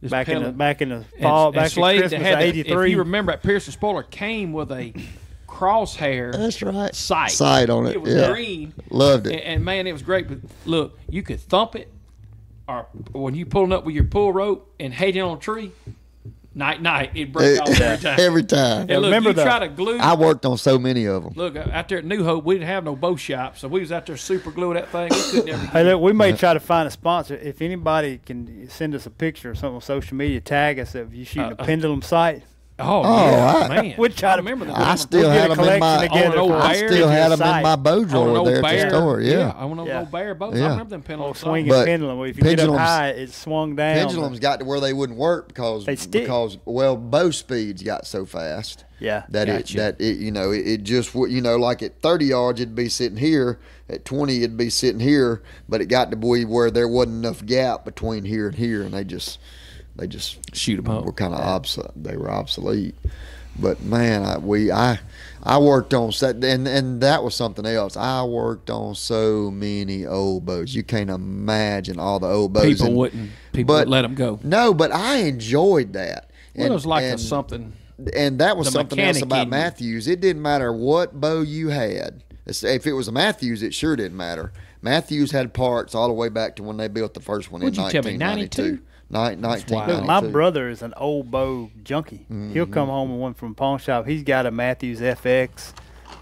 just back peddling. in the back in the fall, and, back and Slade, Christmas had eighty-three. If you remember, that Pearson Spoiler came with a crosshair. That's right. Sight. Sight on it. It was yeah. green. Loved it. And, and man, it was great. But look, you could thump it. Or when you pulling up with your pull rope and hating on a tree, night night it breaks off every time. Every time. And look, remember you try to glue. I worked on so many of them. Look, out there at New Hope, we didn't have no bow shop, so we was out there super gluing that thing. We couldn't ever. Hey, look, we may try to find a sponsor. If anybody can send us a picture or something on social media, tag us if you shooting uh, a pendulum sight. Oh, oh yeah, I, man! We'd try to remember that. I still had them in my. I still had them in my bow drawer there at the store. Yeah, yeah. I want an yeah. old bear bow. Yeah. I remember them pendulums. Oh, swinging pendulum. If you get up high, it swung down. Pendulums got to where they wouldn't work because they stick. because well, bow speeds got so fast. Yeah, that it you. that it you know it, it just would you know like at thirty yards it'd be sitting here, at twenty it'd be sitting here, but it got to be where there wasn't enough gap between here and here, and they just. They just shoot them up. Were kind of obsolete. They were obsolete. But man, I, we I I worked on that, and and that was something else. I worked on so many old bows. You can't imagine all the old bows. People and, wouldn't. People but, would let them go. No, but I enjoyed that. Well, and, it was like and, a something. And that was something else about Mathews. It didn't matter what bow you had. If it was a Mathews, it sure didn't matter. Mathews had parts all the way back to when they built the first one Would in nineteen ninety-two. You tell me, nineteen ninety-two. My brother is an old bow junkie. Mm-hmm. He'll come home with one from pawn shop. He's got a Mathews F X.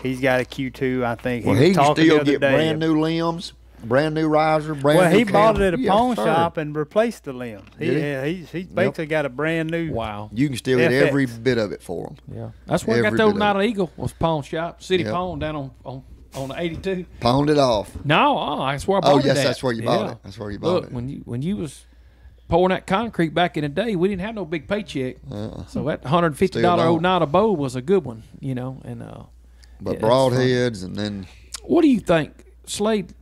He's got a Q two, I think. Well, he, he still get brand new limbs, brand new riser, brand well, new. Well, he bought it at a pawn shop and replaced the limb. He, he? Yeah, he's he's basically yep. got a brand new. Wow. You can still get every bit of it for him. Yeah, that's where I got the old Oneida Eagle was pawn shop, city yep. pawn down on. on On the eighty-two, pawned it off. No, oh, that's where I bought it. Oh yes, it that's where you bought yeah. it. That's where you bought Look, it. Look, when you when you was pouring that concrete back in the day, we didn't have no big paycheck, uh, so that hundred fifty dollar old Oneida bow was a good one, you know. And uh, but yeah, broadheads, and then what do you think, Slade?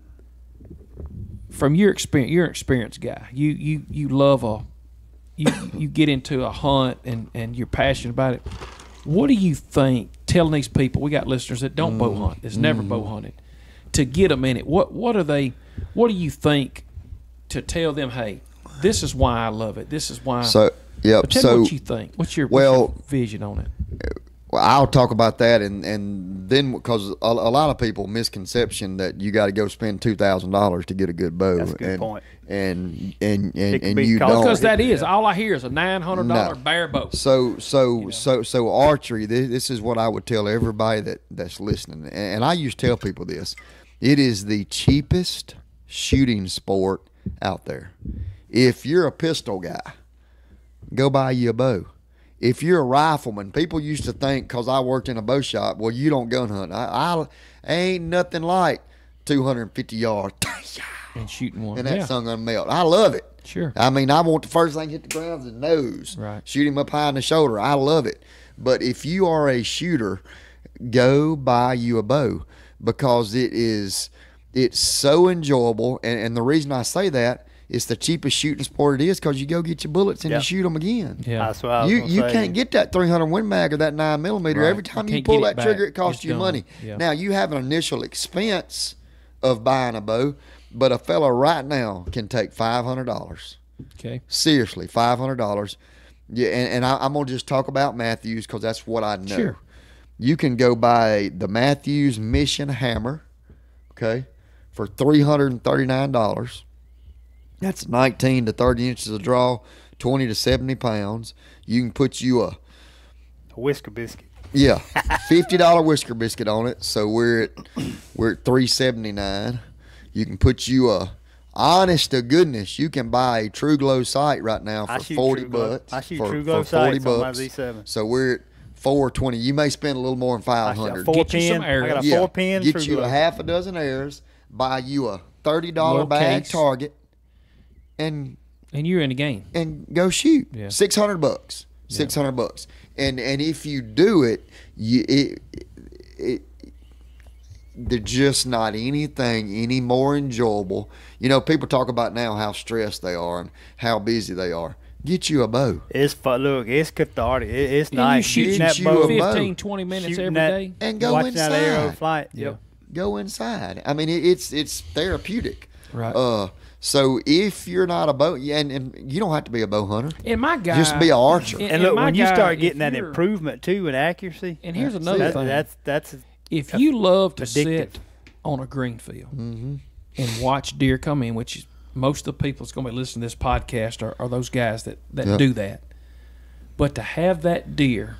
From your experience, you're an experienced guy. You you you love a you you get into a hunt and and you're passionate about it. What do you think? Telling these people, we got listeners that don't mm. bow hunt, that's never mm. bow hunted, to get them in it. What what are they? What do you think to tell them? Hey, this is why I love it. This is why. So yeah. So what you think? What's your, well, what's your vision on it? Well, I'll talk about that, and and then because a, a lot of people misconception that you got to go spend two thousand dollars to get a good bow. That's a good and, point. And and and, and you don't, because that is all I hear is a nine hundred dollar no. bear bow. So so you know. so so archery. This, this is what I would tell everybody that that's listening, and, and I used to tell people this: it is the cheapest shooting sport out there. If you're a pistol guy, go buy you a bow. If you're a rifleman, people used to think because I worked in a bow shop, well, you don't gun hunt. I, I ain't nothing like two hundred and fifty yards. And shooting one, and that yeah. sung gonna melt. I love it. Sure. I mean, I want the first thing to hit the ground is the nose. Right. Shoot him up high in the shoulder. I love it. But if you are a shooter, go buy you a bow because it is it's so enjoyable. And, and the reason I say that, it's the cheapest shooting sport it is because you go get your bullets and yep. you shoot them again. Yeah, that's what I was you you say. Can't get that three hundred Win Mag or that nine millimeter right. every time you, you pull that back. trigger. It costs it's you done. money. Yeah. Now you have an initial expense of buying a bow. But a fellow right now can take five hundred dollars. Okay. Seriously, five hundred dollars. Yeah, and, and I, I'm gonna just talk about Mathews because that's what I know. Sure. You can go buy the Mathews Mission Hammer, okay, for three hundred and thirty-nine dollars. That's nineteen to thirty inches of draw, twenty to seventy pounds. You can put you a, a Whisker Biscuit. Yeah, fifty dollar Whisker Biscuit on it. So we're at we're at three seventy-nine. You can put you a, honest to goodness, you can buy a True Glow sight right now for forty bucks. I shoot True Glow sights on my Z seven. So we're at four twenty. You may spend a little more than five hundred. I got a four pin. Get you a half a dozen airs. Buy you a thirty dollar bag target, and and you're in the game. And go shoot yeah. six hundred bucks. Six hundred yeah. bucks. And and if you do it, you it. it they're just not anything any more enjoyable. You know, people talk about now how stressed they are and how busy they are. Get you a bow. It's fun. Look, it's cathartic. It, it's and nice. You shooting that you bow. fifteen, twenty minutes shooting every that, day. And go watching inside. That aerial flight. Yep. Yep. Go inside. I mean, it, it's it's therapeutic. Right. Uh, so if you're not a bow, and, and you don't have to be a bow hunter. And my guy. Just be an archer. And, and, and look, when guy, you start getting that improvement, too, in accuracy. And here's another that, thing. That's, that's if you love to addictive. sit on a green field mm-hmm. and watch deer come in, which is, most of the people that's going to be listening to this podcast are, are those guys that, that yep. do that. But to have that deer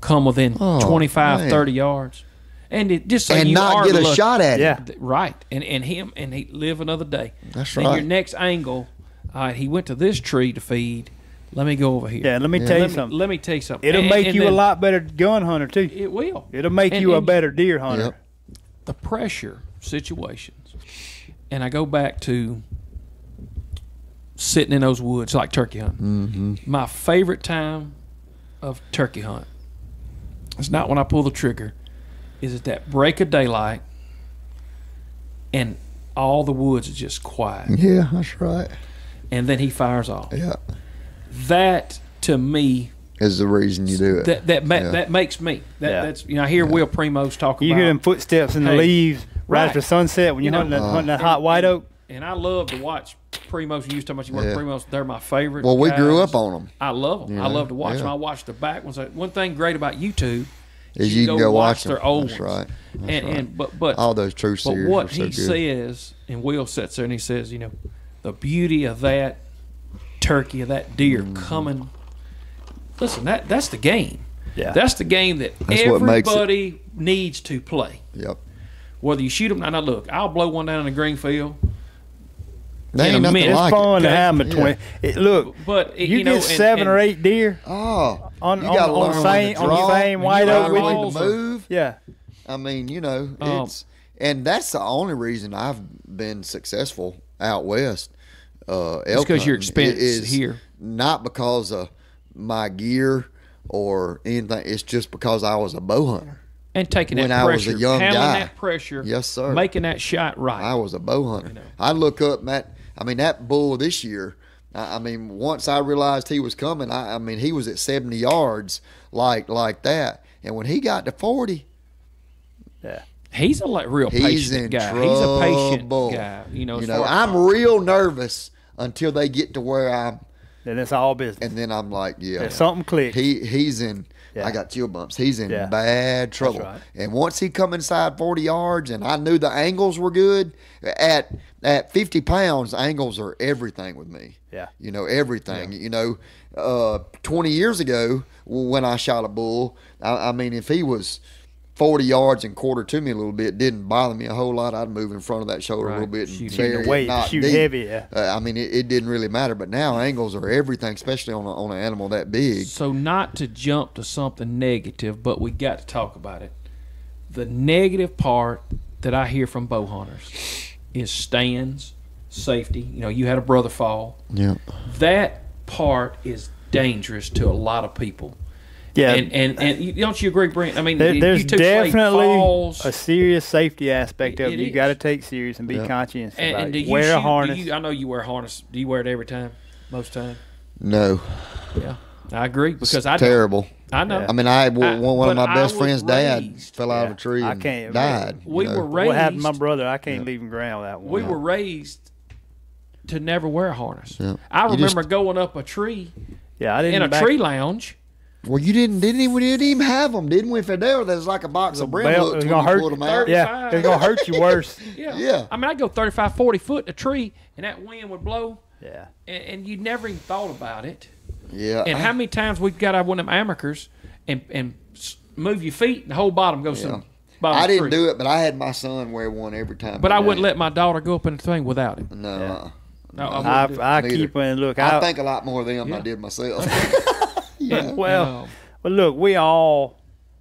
come within oh, twenty-five, thirty yards, and it just so and you not get a look, shot at yeah. it, right? And and him and he live another day. That's and right. Your next angle, uh, he went to this tree to feed. Let me go over here. Yeah, let me yeah. tell you let something. Me, let me tell you something. It'll and, make and you then, a lot better gun hunter too. It will. It'll make and, you and, a better deer hunter. Yep. The pressure situations. And I go back to sitting in those woods like turkey hunting. Mm-hmm. My favorite time of turkey hunt, it's not when I pull the trigger, is at that break of daylight and all the woods is just quiet. Yeah, that's right. And then he fires off. Yeah. That, to me, is the reason you do it. That that, ma yeah. that makes me. That, yeah. That's you know I hear yeah. Will Primos talk about. You hear them footsteps in the hey, leaves. Right, right after sunset when you're you know, hunting, uh, hunting that hot and, white oak. And I love to watch Primos. You used to talk about you work yeah. Primos. They're my favorite Well, we guys. grew up on them. I love them. Yeah. I love to watch yeah. them. I watch the back ones. One thing great about YouTube is you, you can go, go watch, watch their old That's ones. Right. That's and, right. And, but, but, All those true series But what so he good. says, and Will sits there and he says, you know, the beauty of that turkey, of that deer mm. coming. Listen, that that's the game. Yeah. That's the game that that's everybody needs to play. Yep. Whether you shoot them, now, now look, I'll blow one down in the green field. They ain't nothing like it. It's fun to have them between. Look, but it, you, you know, get seven and, or eight deer. Oh, on you on, on the same on the same white oak with you. Move. Yeah, I mean, you know, it's um, and that's the only reason I've been successful out west. Uh, it's because your expense is here, not because of my gear or anything. It's just because I was a bow hunter. And taking when that pressure, I was a young handling guy. that pressure, yes, sir. Making that shot right. I was a bow hunter. You know. I look up, Matt. I mean, that bull this year. I, I mean, once I realized he was coming, I, I mean, he was at seventy yards, like like that. And when he got to forty, yeah, he's a like real patient he's in guy. Trouble. He's a patient guy. You know, you know I'm time. real nervous until they get to where I'm. Then it's all business. And then I'm like, yeah, yeah. something clicked. He he's in. Yeah. I got chill bumps. He's in yeah. bad trouble. Right. And once he come inside forty yards, and I knew the angles were good. At at fifty pounds, angles are everything with me. Yeah, you know everything. Yeah. You know, uh, twenty years ago when I shot a bull, I, I mean, if he was forty yards and quarter to me a little bit, didn't bother me a whole lot. I'd move in front of that shoulder right. a little bit. And shoot the weight, shoot deep. heavier. Uh, I mean, it, it didn't really matter. But now angles are everything, especially on a, on an animal that big. So not to jump to something negative, but we got to talk about it. The negative part that I hear from bow hunters is stands, safety. You know, you had a brother fall. Yeah. That part is dangerous to a lot of people. Yeah, and, and and don't you agree, Brent? I mean, there, there's you definitely falls. a serious safety aspect of it. it you got to take serious and be yeah. conscientious and, about and do it. You wear shoot, a harness. Do you, I know you wear a harness. Do you wear it every time? Most time? No. Yeah, I agree because it's I terrible. I know. Yeah. I mean, I, I one of my best friends' raised, dad fell out yeah, of a tree and I can't died. We you know? were raised. What happened to my brother? I can't yeah. leave him ground that one. We yeah. were raised to never wear a harness. Yeah. I you remember just, going up a tree. Yeah, I didn't in a tree lounge. Well, you didn't, didn't even, we didn't even have them, didn't we? If they're there, there's like a box of brim hooks when you pulled them out. Yeah, it's going to hurt you worse. yeah. yeah. I mean, I'd go thirty-five, forty foot in a tree, and that wind would blow. Yeah. And, and you never even thought about it. Yeah. And I, how many times we've got out of one of them amicers and, and move your feet, and the whole bottom goes yeah. to bottom I didn't tree. do it, but I had my son wear one every time. But I wouldn't let my daughter go up in the thing without it. No. Yeah. Uh, no, I, I, I keep her and look. I, I think a lot more of them yeah. than I did myself. Yeah. Well, no. well, look, we all,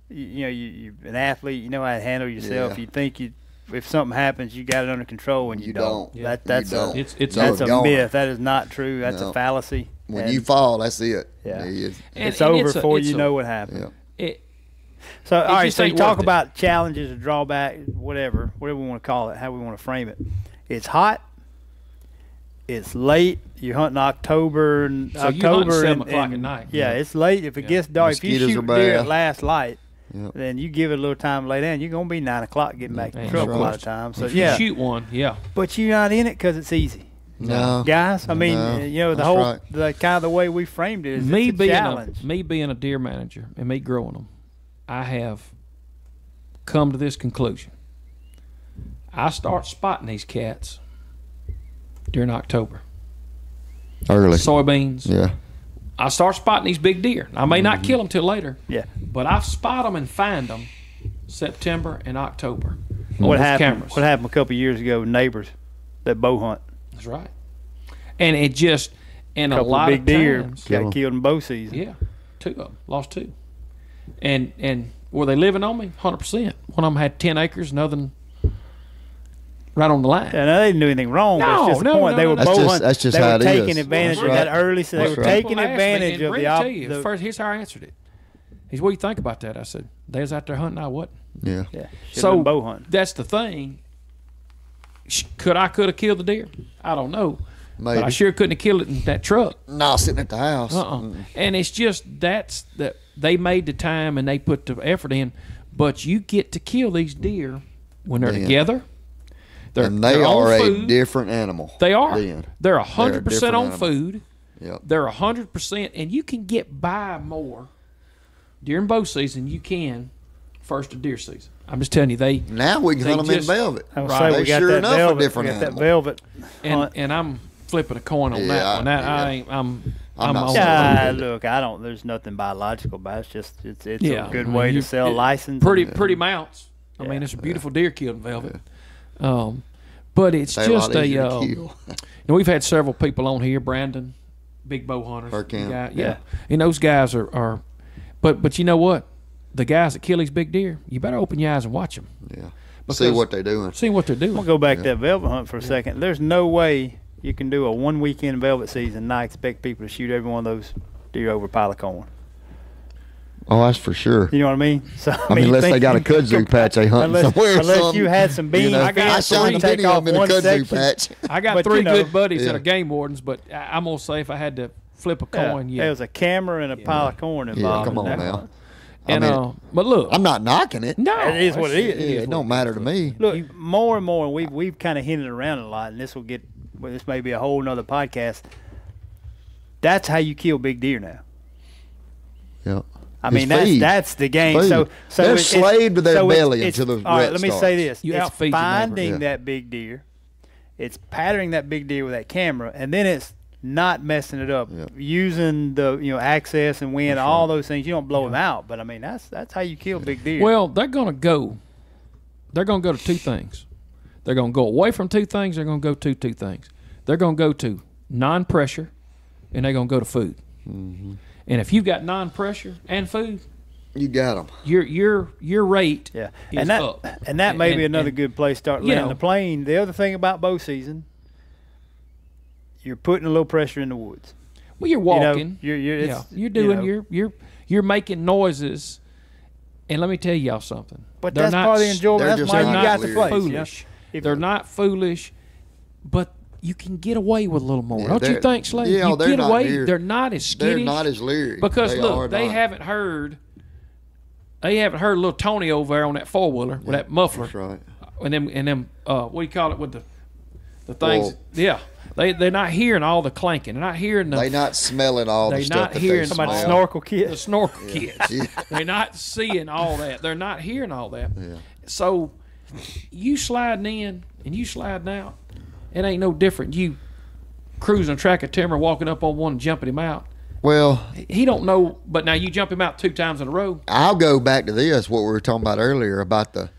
you, you know, you, you're an athlete. You know how to handle yourself. Yeah. You think you, if something happens, you got it under control, and you, you don't. don't. That, that's you a, don't. It's, it's that's a gone. myth. That is not true. That's no. a fallacy. When and, you fall, that's it. Yeah, it and, it's and over it's a, before it's you a, know what happened. Yeah. It, So, all right, so you talk about it. Challenges or drawbacks, whatever, whatever we want to call it, how we want to frame it. It's hot. It's late. You're hunting October and so October you seven and, o'clock and, at night. Yeah, yeah, it's late. If it yeah. gets dark, mosquitoes, if you shoot deer at last light, yep. then you give it a little time late in. You're gonna be nine o'clock getting back to truck a lot of times. So if yeah, you shoot one, yeah. But you're not in it because it's easy. No, guys. I mean, no, you know, the whole right. the kind of the way we framed it is me it's a being challenge. A, me being a deer manager and me growing them, I have come to this conclusion. I start spotting these cats during October. Early soybeans. Yeah. I start spotting these big deer. I may mm-hmm. not kill them till later. Yeah. But I spot them and find them September and October. What happened? Cameras. What happened a couple of years ago? Neighbors that bow hunt. That's right. And it just and a, a lot of, big of deer times, got killed in bow season. Yeah, two of them lost two. And and were they living on me? one hundred percent. One of them had ten acres, another right on the line. And they didn't do anything wrong. No, but it's just no, the point. No, they were bow hunting. That's just they how it is. They were taking advantage well, of right. that early. So that's they were right. taking People advantage me, of the opportunity. First, here's how I answered it. He said, "What do you think about that?" I said, "They was out there hunting. I wasn't." Yeah. Yeah. So bow hunting. That's the thing. Could I could have killed the deer? I don't know. Maybe. But I sure couldn't have killed it in that truck. No, sitting at the house. Uh-uh. Mm. And it's just that's that they made the time and they put the effort in. But you get to kill these deer when they're yeah. together. They're, and they they're are on food. A different animal. They are. Then. They're one hundred percent they're a on animal. Food. Yep. They're one hundred percent. And you can get by more during bow season. You can first of deer season. I'm just telling you, they now we can hunt them just, in velvet. I right. They we got sure that enough velvet, are different we got animal. That velvet, and, and I'm flipping a coin on yeah, that one. That yeah. I ain't. I'm. I'm, I'm on yeah, look, I don't. There's nothing biological about it. It's just it's it's yeah. a good I mean, way you, to sell it, license. Pretty yeah. pretty mounts. I yeah. mean, it's a beautiful yeah. deer killed in velvet. Yeah. Um, but it's They're just a. a uh, you know, we've had several people on here. Brandon, big bow hunters. Guy, yeah. yeah, and those guys are are, but but you know what. The guys that kill these big deer, you better open your eyes and watch them. Yeah, see what they're doing. See what they're doing. I'll go back yeah. to that velvet hunt for a yeah. second. There's no way you can do a one weekend velvet season and not expect people to shoot every one of those deer over a pile of corn. Oh, that's for sure. You know what I mean? So, I, I mean, unless they got a kudzu patch they hunt unless, somewhere. Unless something. You had some beans. You know, I got I shot a video of them in a kudzu section. Patch. I got but three you know, good buddies yeah. that are game wardens, but I'm going to say if I had to flip a coin, yeah. yeah. There was a camera and a yeah. pile of corn involved. Yeah, come on in now. Hunt. And, I mean, uh, but look, I'm not knocking it. No, it is what it is. Yeah, it, is it don't matter it to me. Look, more and more, we've we've kind of hinted around a lot, and this will get well, this may be a whole nother podcast. That's how you kill big deer now. Yeah, I mean that's feed. That's the game. Feed. So so they're it's, slaved to their so belly it's, until the all right. Let me starts. Say this: you it's finding yeah. that big deer, it's patterning that big deer with that camera, and then it's. Not messing it up, yep. using the you know access and wind, that's all right. those things. You don't blow yeah. them out, but I mean that's that's how you kill big deer. Well, they're gonna go, they're gonna go to two things. They're gonna go away from two things. They're gonna go to two things. They're gonna go to non-pressure, and they're gonna go to food. Mm-hmm. And if you've got non-pressure and food, you got them. Your your your rate, yeah, is and that up. And that and, may and, be another and, good place to start landing know, the plane. The other thing about bow season. You're putting a little pressure in the woods. Well, you're walking. You know, you're you're, it's, yeah. you're doing you know. you're you're you're making noises, and let me tell y'all something. But they're that's not, part of the enjoyment. That's why you got the place. Foolish. Yeah. They're not foolish, but you can get away with a little more. Yeah, don't you think, Slade? Yeah, you get away. Leery. They're not as skittish. They're not as leery because they look, they not. haven't heard. They haven't heard little Tony over there on that four wheeler yeah, with that muffler. That's right. And them and them. Uh, what do you call it with the the things? Well, yeah. They they're not hearing all the clanking. They're not hearing the. They're not smelling all the stuff that they smell. They're not hearing the snorkel kids. The snorkel kids. Yeah. They're not seeing all that. They're not hearing all that. Yeah. So, you sliding in and you sliding out, it ain't no different. You cruising a track of timber, walking up on one, and jumping him out. Well, he don't know. But now you jump him out two times in a row. I'll go back to this. What we were talking about earlier about the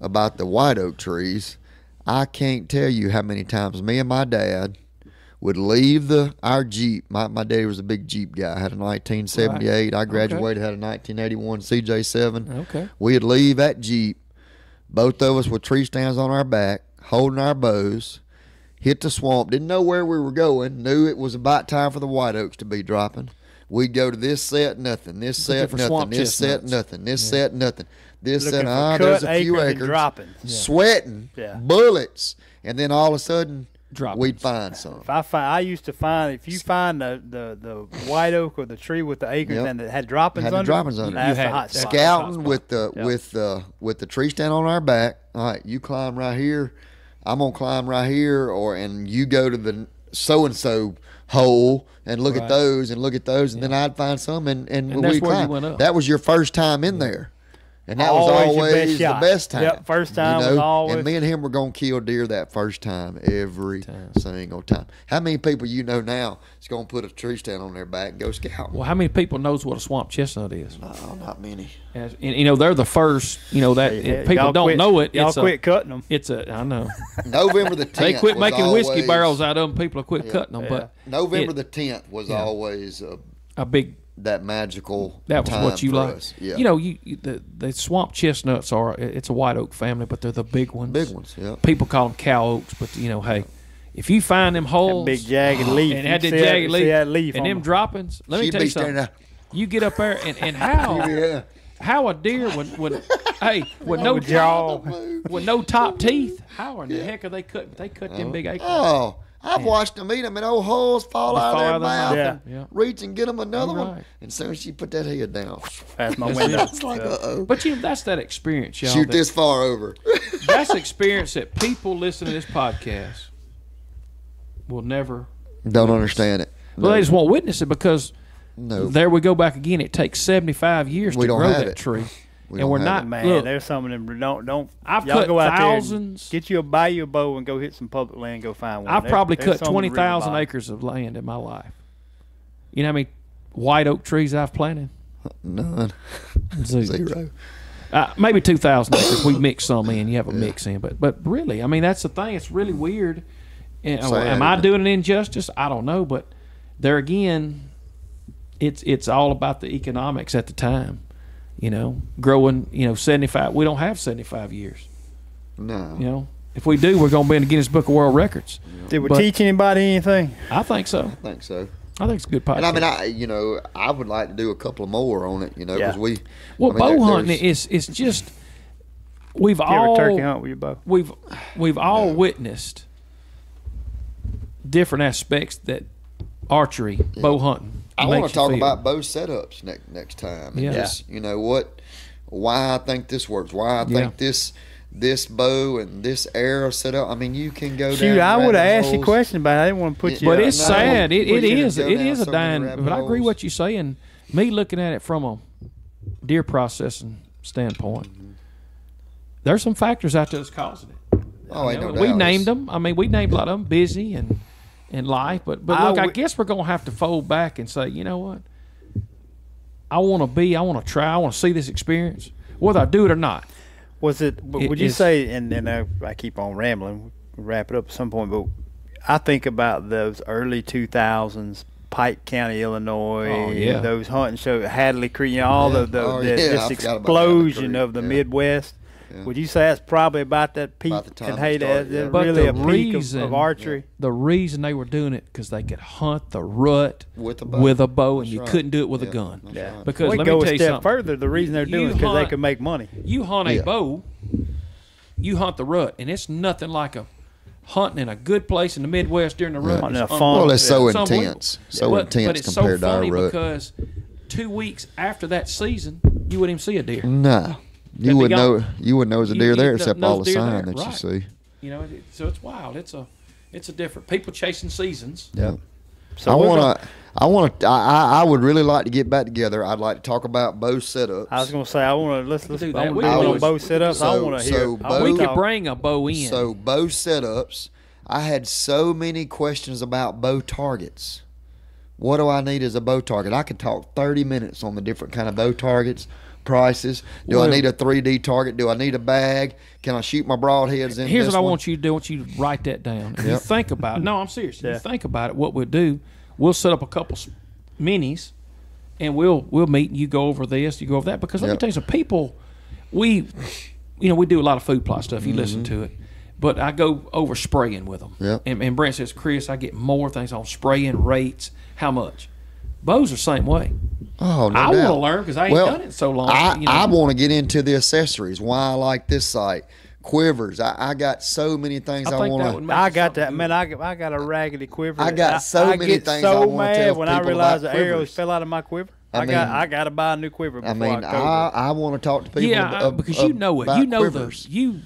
about the white oak trees. I can't tell you how many times me and my dad would leave the our Jeep. My my daddy was a big Jeep guy. I had a nineteen seventy-eight. Right. I graduated, okay. had a nineteen eighty-one C J seven. Okay. We'd leave that Jeep, both of us with tree stands on our back, holding our bows, hit the swamp, didn't know where we were going, knew it was about time for the white oaks to be dropping. We'd go to this set, nothing. This set, nothing. This set, nothing. This yeah. set, nothing. This Looking set, ah, there's a few acres. Dropping. Yeah. Sweating. Yeah. Bullets. And then all of a sudden, droppings. We'd find some. If I find, I used to find, if you find the the, the white oak or the tree with the acres yep. and it had droppings had under, droppings under. That's the hot spot. Scouting with the yep. with the with the tree stand on our back. All right, you climb right here. I'm gonna climb right here, or and you go to the so and so hole and look right. at those and look at those, and yeah. then I'd find some, and and, and we climbed. That was your first time in yeah. there. And that always was always best the best time. Yep, first time you know? was always. And me and him were going to kill deer that first time every time. single time. How many people you know now is going to put a tree stand on their back and go scout? Well, how many people knows what a swamp chestnut is? No, not many. And, you know, they're the first, you know, that yeah, people don't quit, know it. Y'all quit a, cutting them. It's a, I know. November the tenth They quit was making always, whiskey barrels out of them. People quit yeah, cutting them. Yeah. But November it, the tenth was yeah, always a, a big that magical that was time what you like yeah. you know you, you the, the swamp chestnuts are it's a white oak family, but they're the big ones big ones yeah. People call them cow oaks, but you know, hey, if you find them holes, that big jagged leaf and had that jagged leaf, that leaf and them them droppings, let me tell you something, you get up there and, and how yeah. how a deer would, would hey with no jaw with no top teeth, how in the yeah. heck are they cut they cut oh. them big acres? oh I've yeah. watched them eat them, and old holes fall they out of their mouth yeah. and yeah. reach and get them another right. one. And soon she put that head down. That's my window. It's like, uh oh. But you know, that's that experience, y'all. Shoot that, this far over. That's experience that people listening to this podcast will never don't witness. understand it. No. Well, they just won't witness it because no. there we go back again. It takes seventy-five years we to grow that it. tree. We and we're not man. Look, there's some of them don't don't. I've cut go out thousands. There get you a buy you a bow and go hit some public land. And go find one. I've there, probably cut twenty thousand acres of land in my life. You know how many white oak trees I've planted? None. Zero. Zero. Uh, maybe two thousand acres. We mix some in. You have a yeah. mix in, but but really, I mean, that's the thing. It's really weird. And, Sad, am I doing an injustice? I don't know, but there again, it's it's all about the economics at the time. You know, growing, you know, seventy-five. We don't have seventy-five years. No. You know, if we do, we're going to be in the Guinness Book of World Records. Yeah. Did we but teach anybody anything? I think so. I think so. I think it's a good podcast. And I mean, I, you know, I would like to do a couple more on it, you know, because yeah. we. Well, I mean, bow there, hunting is it's just, we've you all. Ever turkey hunt with your bow? We've, we've all no. witnessed different aspects that archery, yeah. bow hunting. I want to talk feel. about bow setups next next time. And yeah. just, you know what, why I think this works, why I yeah. think this this bow and this arrow setup. I mean, you can go. Shoot, down I would have asked you a question, but I didn't want to put yeah, you. But out. it's no, sad. It it is it is a dying. But holes. I agree what you're saying. Me looking at it from a deer processing standpoint, mm-hmm. there's some factors out there that's causing it. Oh, I ain't know, no we doubt. named them. I mean, we named yeah. a lot of them. Busy and. In life, but but look, I, I guess we're gonna have to fold back and say, you know what? I want to be, I want to try, I want to see this experience, whether I do it or not. Was it? it would you say? And and I, I keep on rambling. We'll wrap it up at some point. But I think about those early two thousands, Pike County, Illinois. Oh, yeah. Those hunting shows, Hadley Creek, you know, all yeah. of the, oh, the yeah, this explosion of the yeah. Midwest. Yeah. Would you say that's probably about that peak? And hey, that, yeah. really a peak reason, of, of archery. Yeah. The reason they were doing it because they could hunt the rut with a bow, with a bow and that's you right. couldn't do it with yeah. a gun. Yeah. Right. Because well, let me go tell a step you further. The reason they're doing you it because they can make money. You hunt a yeah. bow, you hunt the rut, and it's nothing like a hunting in a good place in the Midwest during the rut. Right. It's well, it's so it's intense, so but, intense but it's compared so to our rut. Because two weeks after that season, you wouldn't even see a deer. No. You wouldn't know. You wouldn't know it's a deer there except all the sign that you see. You know, so it's wild. It's a, it's a different people chasing seasons. Yeah. So I want to. I want to. I I would really like to get back together. I'd like to talk about bow setups. I was going to say I want to let's let's do that. We do bow setups. I want to hear. We could bring a bow in. So bow setups. I had so many questions about bow targets. What do I need as a bow target? I could talk thirty minutes on the different kind of bow targets. Prices. Do well, I need a three D target? Do I need a bag? Can I shoot my broadheads in? Here's this what one? I want you to do. I want you to write that down. If yep. you think about it. No, I'm serious. Yeah. If you think about it, what we'll do, we'll set up a couple minis, and we'll we'll meet, and you go over this, you go over that. Because let yep. me tell you some people, we, you know, we do a lot of food plot stuff. You mm-hmm. listen to it. But I go over spraying with them. Yep. And, and Brent says, Chris, I get more things on spraying rates. How much? Bows are the same way. Oh, no I want to learn because I ain't well, done it so long. I, you know? I want to get into the accessories, why I like this site. Quivers. I, I got so many things I, I want to. I got that, man. I, I got a raggedy quiver. I got so I, many I things so I want to tell people about quivers. I get so mad when I realize the arrows fell out of my quiver. I, I mean, got I got to buy a new quiver. Before I mean, I, I, I want to talk to people. Yeah, ab, I, because ab, you know it. You know quivers. The, you.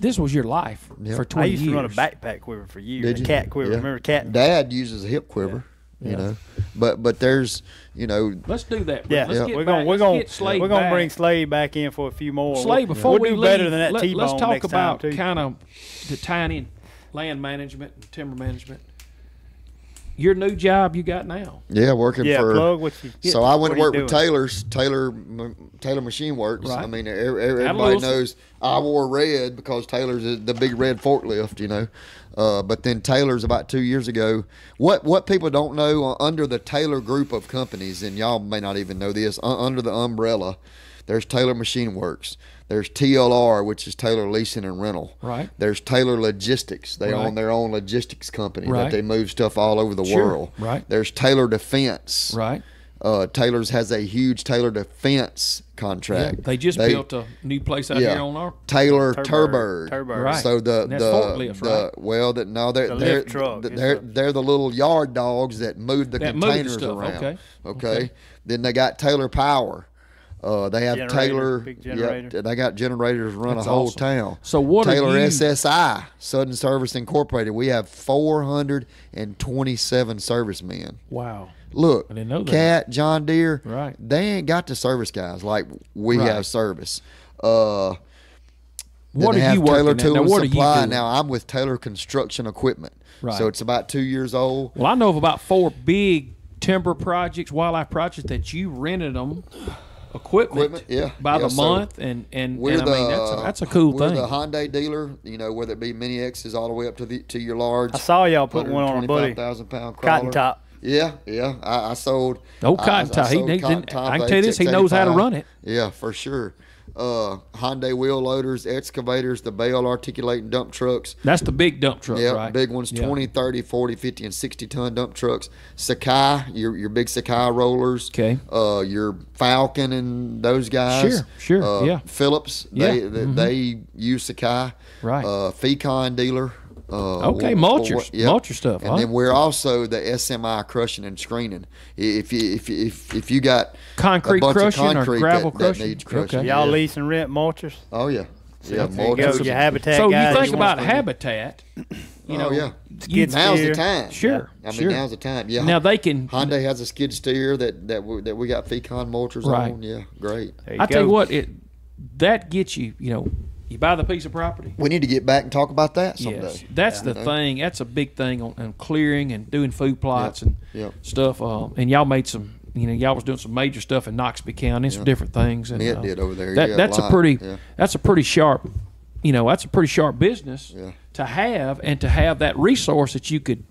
This was your life yep. for twenty years. I used years. to run a backpack quiver for years. Did you? A cat quiver. Yeah. Remember cat? Dad uses a hip quiver. Yeah. You yeah. know, but but there's you know. Let's do that. Bro. Yeah, let's yeah. Get we're gonna back. we're gonna Slade we're gonna back. bring Slade back in for a few more. Slade before we'll we do leave, better than that let, T-bone. Let's talk about kind of the tiny land management and timber management. Your new job you got now? Yeah, working yeah, for. Plug what you get. So I went what to work with Taylor's Taylor Taylor Machine Works. Right. I mean, everybody knows I wore red because Taylor's is the big red forklift. You know. Uh, but then Taylor's about two years ago. What what people don't know, under the Taylor group of companies, and y'all may not even know this, uh, under the umbrella, there's Taylor Machine Works. There's T L R, which is Taylor Leasing and Rental. Right. There's Taylor Logistics. They right. own their own logistics company right. that they move stuff all over the sure. world. Right. There's Taylor Defense. Right. Uh, Taylor's has a huge Taylor Defense contract. Yeah, they just they, built a new place out yeah, here on our Taylor Turbo. Turbo, right? So the the, forklift, the right? well, that no, they're the they're truck, they're, they're the little yard dogs that move the that containers move the around. Okay. Okay. okay, then they got Taylor Power. Uh, they have generator, Taylor. Big generator. Yeah, they got generators run That's a whole awesome. town. So what Taylor are you? S S I Southern Service Incorporated. We have four hundred and twenty-seven servicemen. Wow. Look, Cat, John Deere, right. they ain't got the service guys like we right. have service. Uh, what are you Taylor working now? What are you doing? Now I'm with Taylor Construction Equipment, right. so it's about two years old. Well, I know of about four big timber projects, wildlife projects that you rented them equipment, equipment yeah, by yeah, the so month, and and, we're and the, I mean that's a, that's a cool we're thing. We're the Hyundai dealer, you know, whether it be mini X's all the way up to the to your large. I saw y'all put one on a buddy, one hundred twenty-five thousand pound crawler. Cotton top. Yeah, yeah. I, I sold. Oh, cotton tie. I, I, he, he, cotton tie I can tell you this. He knows how to run it. Yeah, for sure. Uh, Hyundai wheel loaders, excavators, the bale articulating dump trucks. That's the big dump truck, yeah, right? big ones, yeah. twenty, thirty, forty, fifty, and sixty ton dump trucks. Sakai, your your big Sakai rollers. Okay. Uh, your Falcon and those guys. Sure, sure, uh, yeah. Phillips, yeah. they they, mm-hmm. they use Sakai. Right. Uh, Fecon dealer. Uh, okay, mulchers, yep. mulcher stuff, and huh? then we're also the S M I crushing and screening. If you if you, if if you got concrete a bunch crushing of concrete or gravel that, crushing, that needs crushing, okay. y'all yeah. lease and rent mulchers. Oh yeah, so yeah, mulchers. You go, your habitat so guys, you think you about habitat. You know, oh, yeah. Skid now's steer. the time. Sure. I mean, sure. now's the time. Yeah. Now they can. Hyundai has a skid steer that that we, that we got Fecon mulchers right. on. Yeah, great. I go. tell you what, it that gets you. You know. You buy the piece of property. We need to get back and talk about that someday. Yes, that's yeah, the thing. That's a big thing on, on clearing and doing food plots yep. and yep. stuff. Um, and y'all made some, you know, y'all was doing some major stuff in Noxubee County, some yep. different things. And it uh, did over there. That, yeah, that's a, a pretty, yeah. that's a pretty sharp, you know, that's a pretty sharp business yeah. to have, and to have that resource that you could,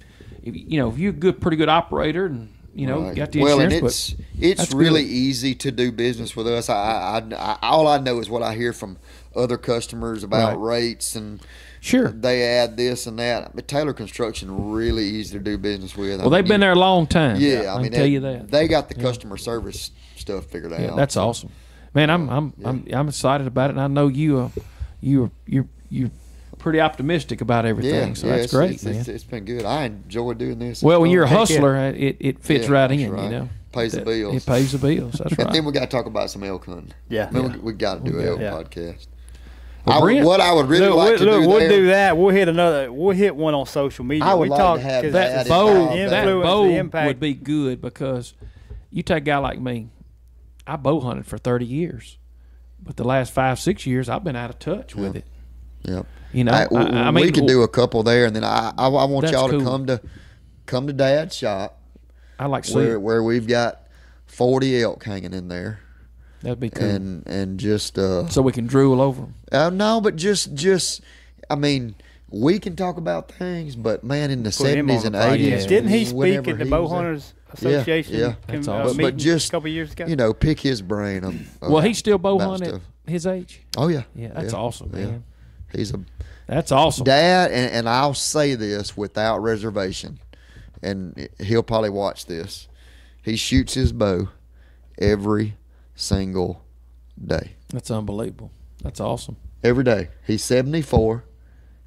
you know, if you're a good, pretty good operator and. You know, right. got the well, and it's it's really good. easy to do business with us. I, I, I all I know is what I hear from other customers about right. rates and sure they add this and that. But Taylor Construction really easy to do business with. Well, I they've mean, been you, there a long time. Yeah, yeah I, I mean, tell they, you that they got the yeah. customer service stuff figured out. Yeah, that's awesome, man. I'm I'm yeah. I'm I'm excited about it, and I know you are you you you. pretty optimistic about everything, yeah, so yeah, that's it's, great, it's, man. It's, it's been good. I enjoy doing this. Well, when you're a hustler, it it, it fits yeah, right in, right. you know. Pays that, the bills. It pays the bills. That's and right. And then we got to talk about some elk hunting. Yeah, yeah. we, we got to do an elk yeah. podcast. Well, I, Brent, what I would really look, like to look, do. Look, we'll do that. We'll hit another. We'll hit one on social media. I would we like talk, to have that, that bow. That bow would be good because you take a guy like me. I bow hunted for thirty years, but the last five six years I've been out of touch yeah. with it. Yep. You know, I, I, I mean, we could do a couple there, and then I I, I want y'all cool. to come to come to Dad's shop. I like to where, see where we've got forty elk hanging in there. That'd be cool. And and just uh, so we can drool over them. Uh, no, but just just I mean, we can talk about things, but man, in the seventies and eighties, yeah. didn't he speak at the Bow Hunters Association? Yeah, yeah. That's awesome. uh, but, but just a couple years ago, you know, pick his brain. Um, well, he's still bow hunting at his age. Oh yeah, yeah, that's yeah. awesome, man. Yeah. He's a that's awesome dad, and, and I'll say this without reservation, and he'll probably watch this. He shoots his bow every single day. That's unbelievable. That's awesome. Every day. He's seventy-four,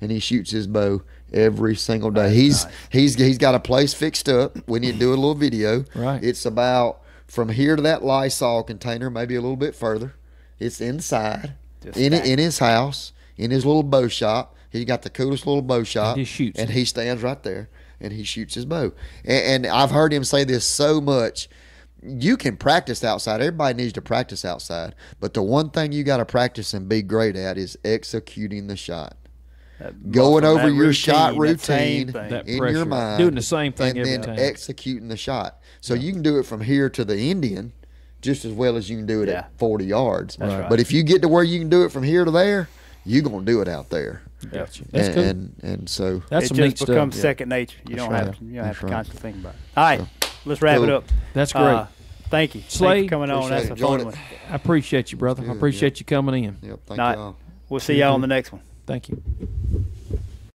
and he shoots his bow every single day. That's he's nice. he's he's got a place fixed up. We need to do a little video. Right. It's about from here to that Lysol container, maybe a little bit further. It's inside, Just in back. in his house, in his little bow shop. He's got the coolest little bow shop. And he shoots. And he stands right there, and he shoots his bow. And, and I've heard him say this so much. You can practice outside. Everybody needs to practice outside. But the one thing you got to practice and be great at is executing the shot. That Going muscle, over your routine, shot routine that in pressure. your mind. Doing the same thing and every then time. Executing the shot. So yeah. you can do it from here to the Indian just as well as you can do it yeah. at forty yards. That's right. But if you get to where you can do it from here to there, you're going to do it out there. Gotcha. That's and, cool. and, and so that's it just becomes stuff. second nature. You that's don't right. have to, you don't that's have to right. constantly think about it. All right. So. Let's wrap cool. it up. That's great. Uh, thank you. Slade, thank you for coming on. That's a fun one. I appreciate you, brother. I appreciate yeah. you coming in. Yep, thank you all. We'll see y'all on the next one. Thank you.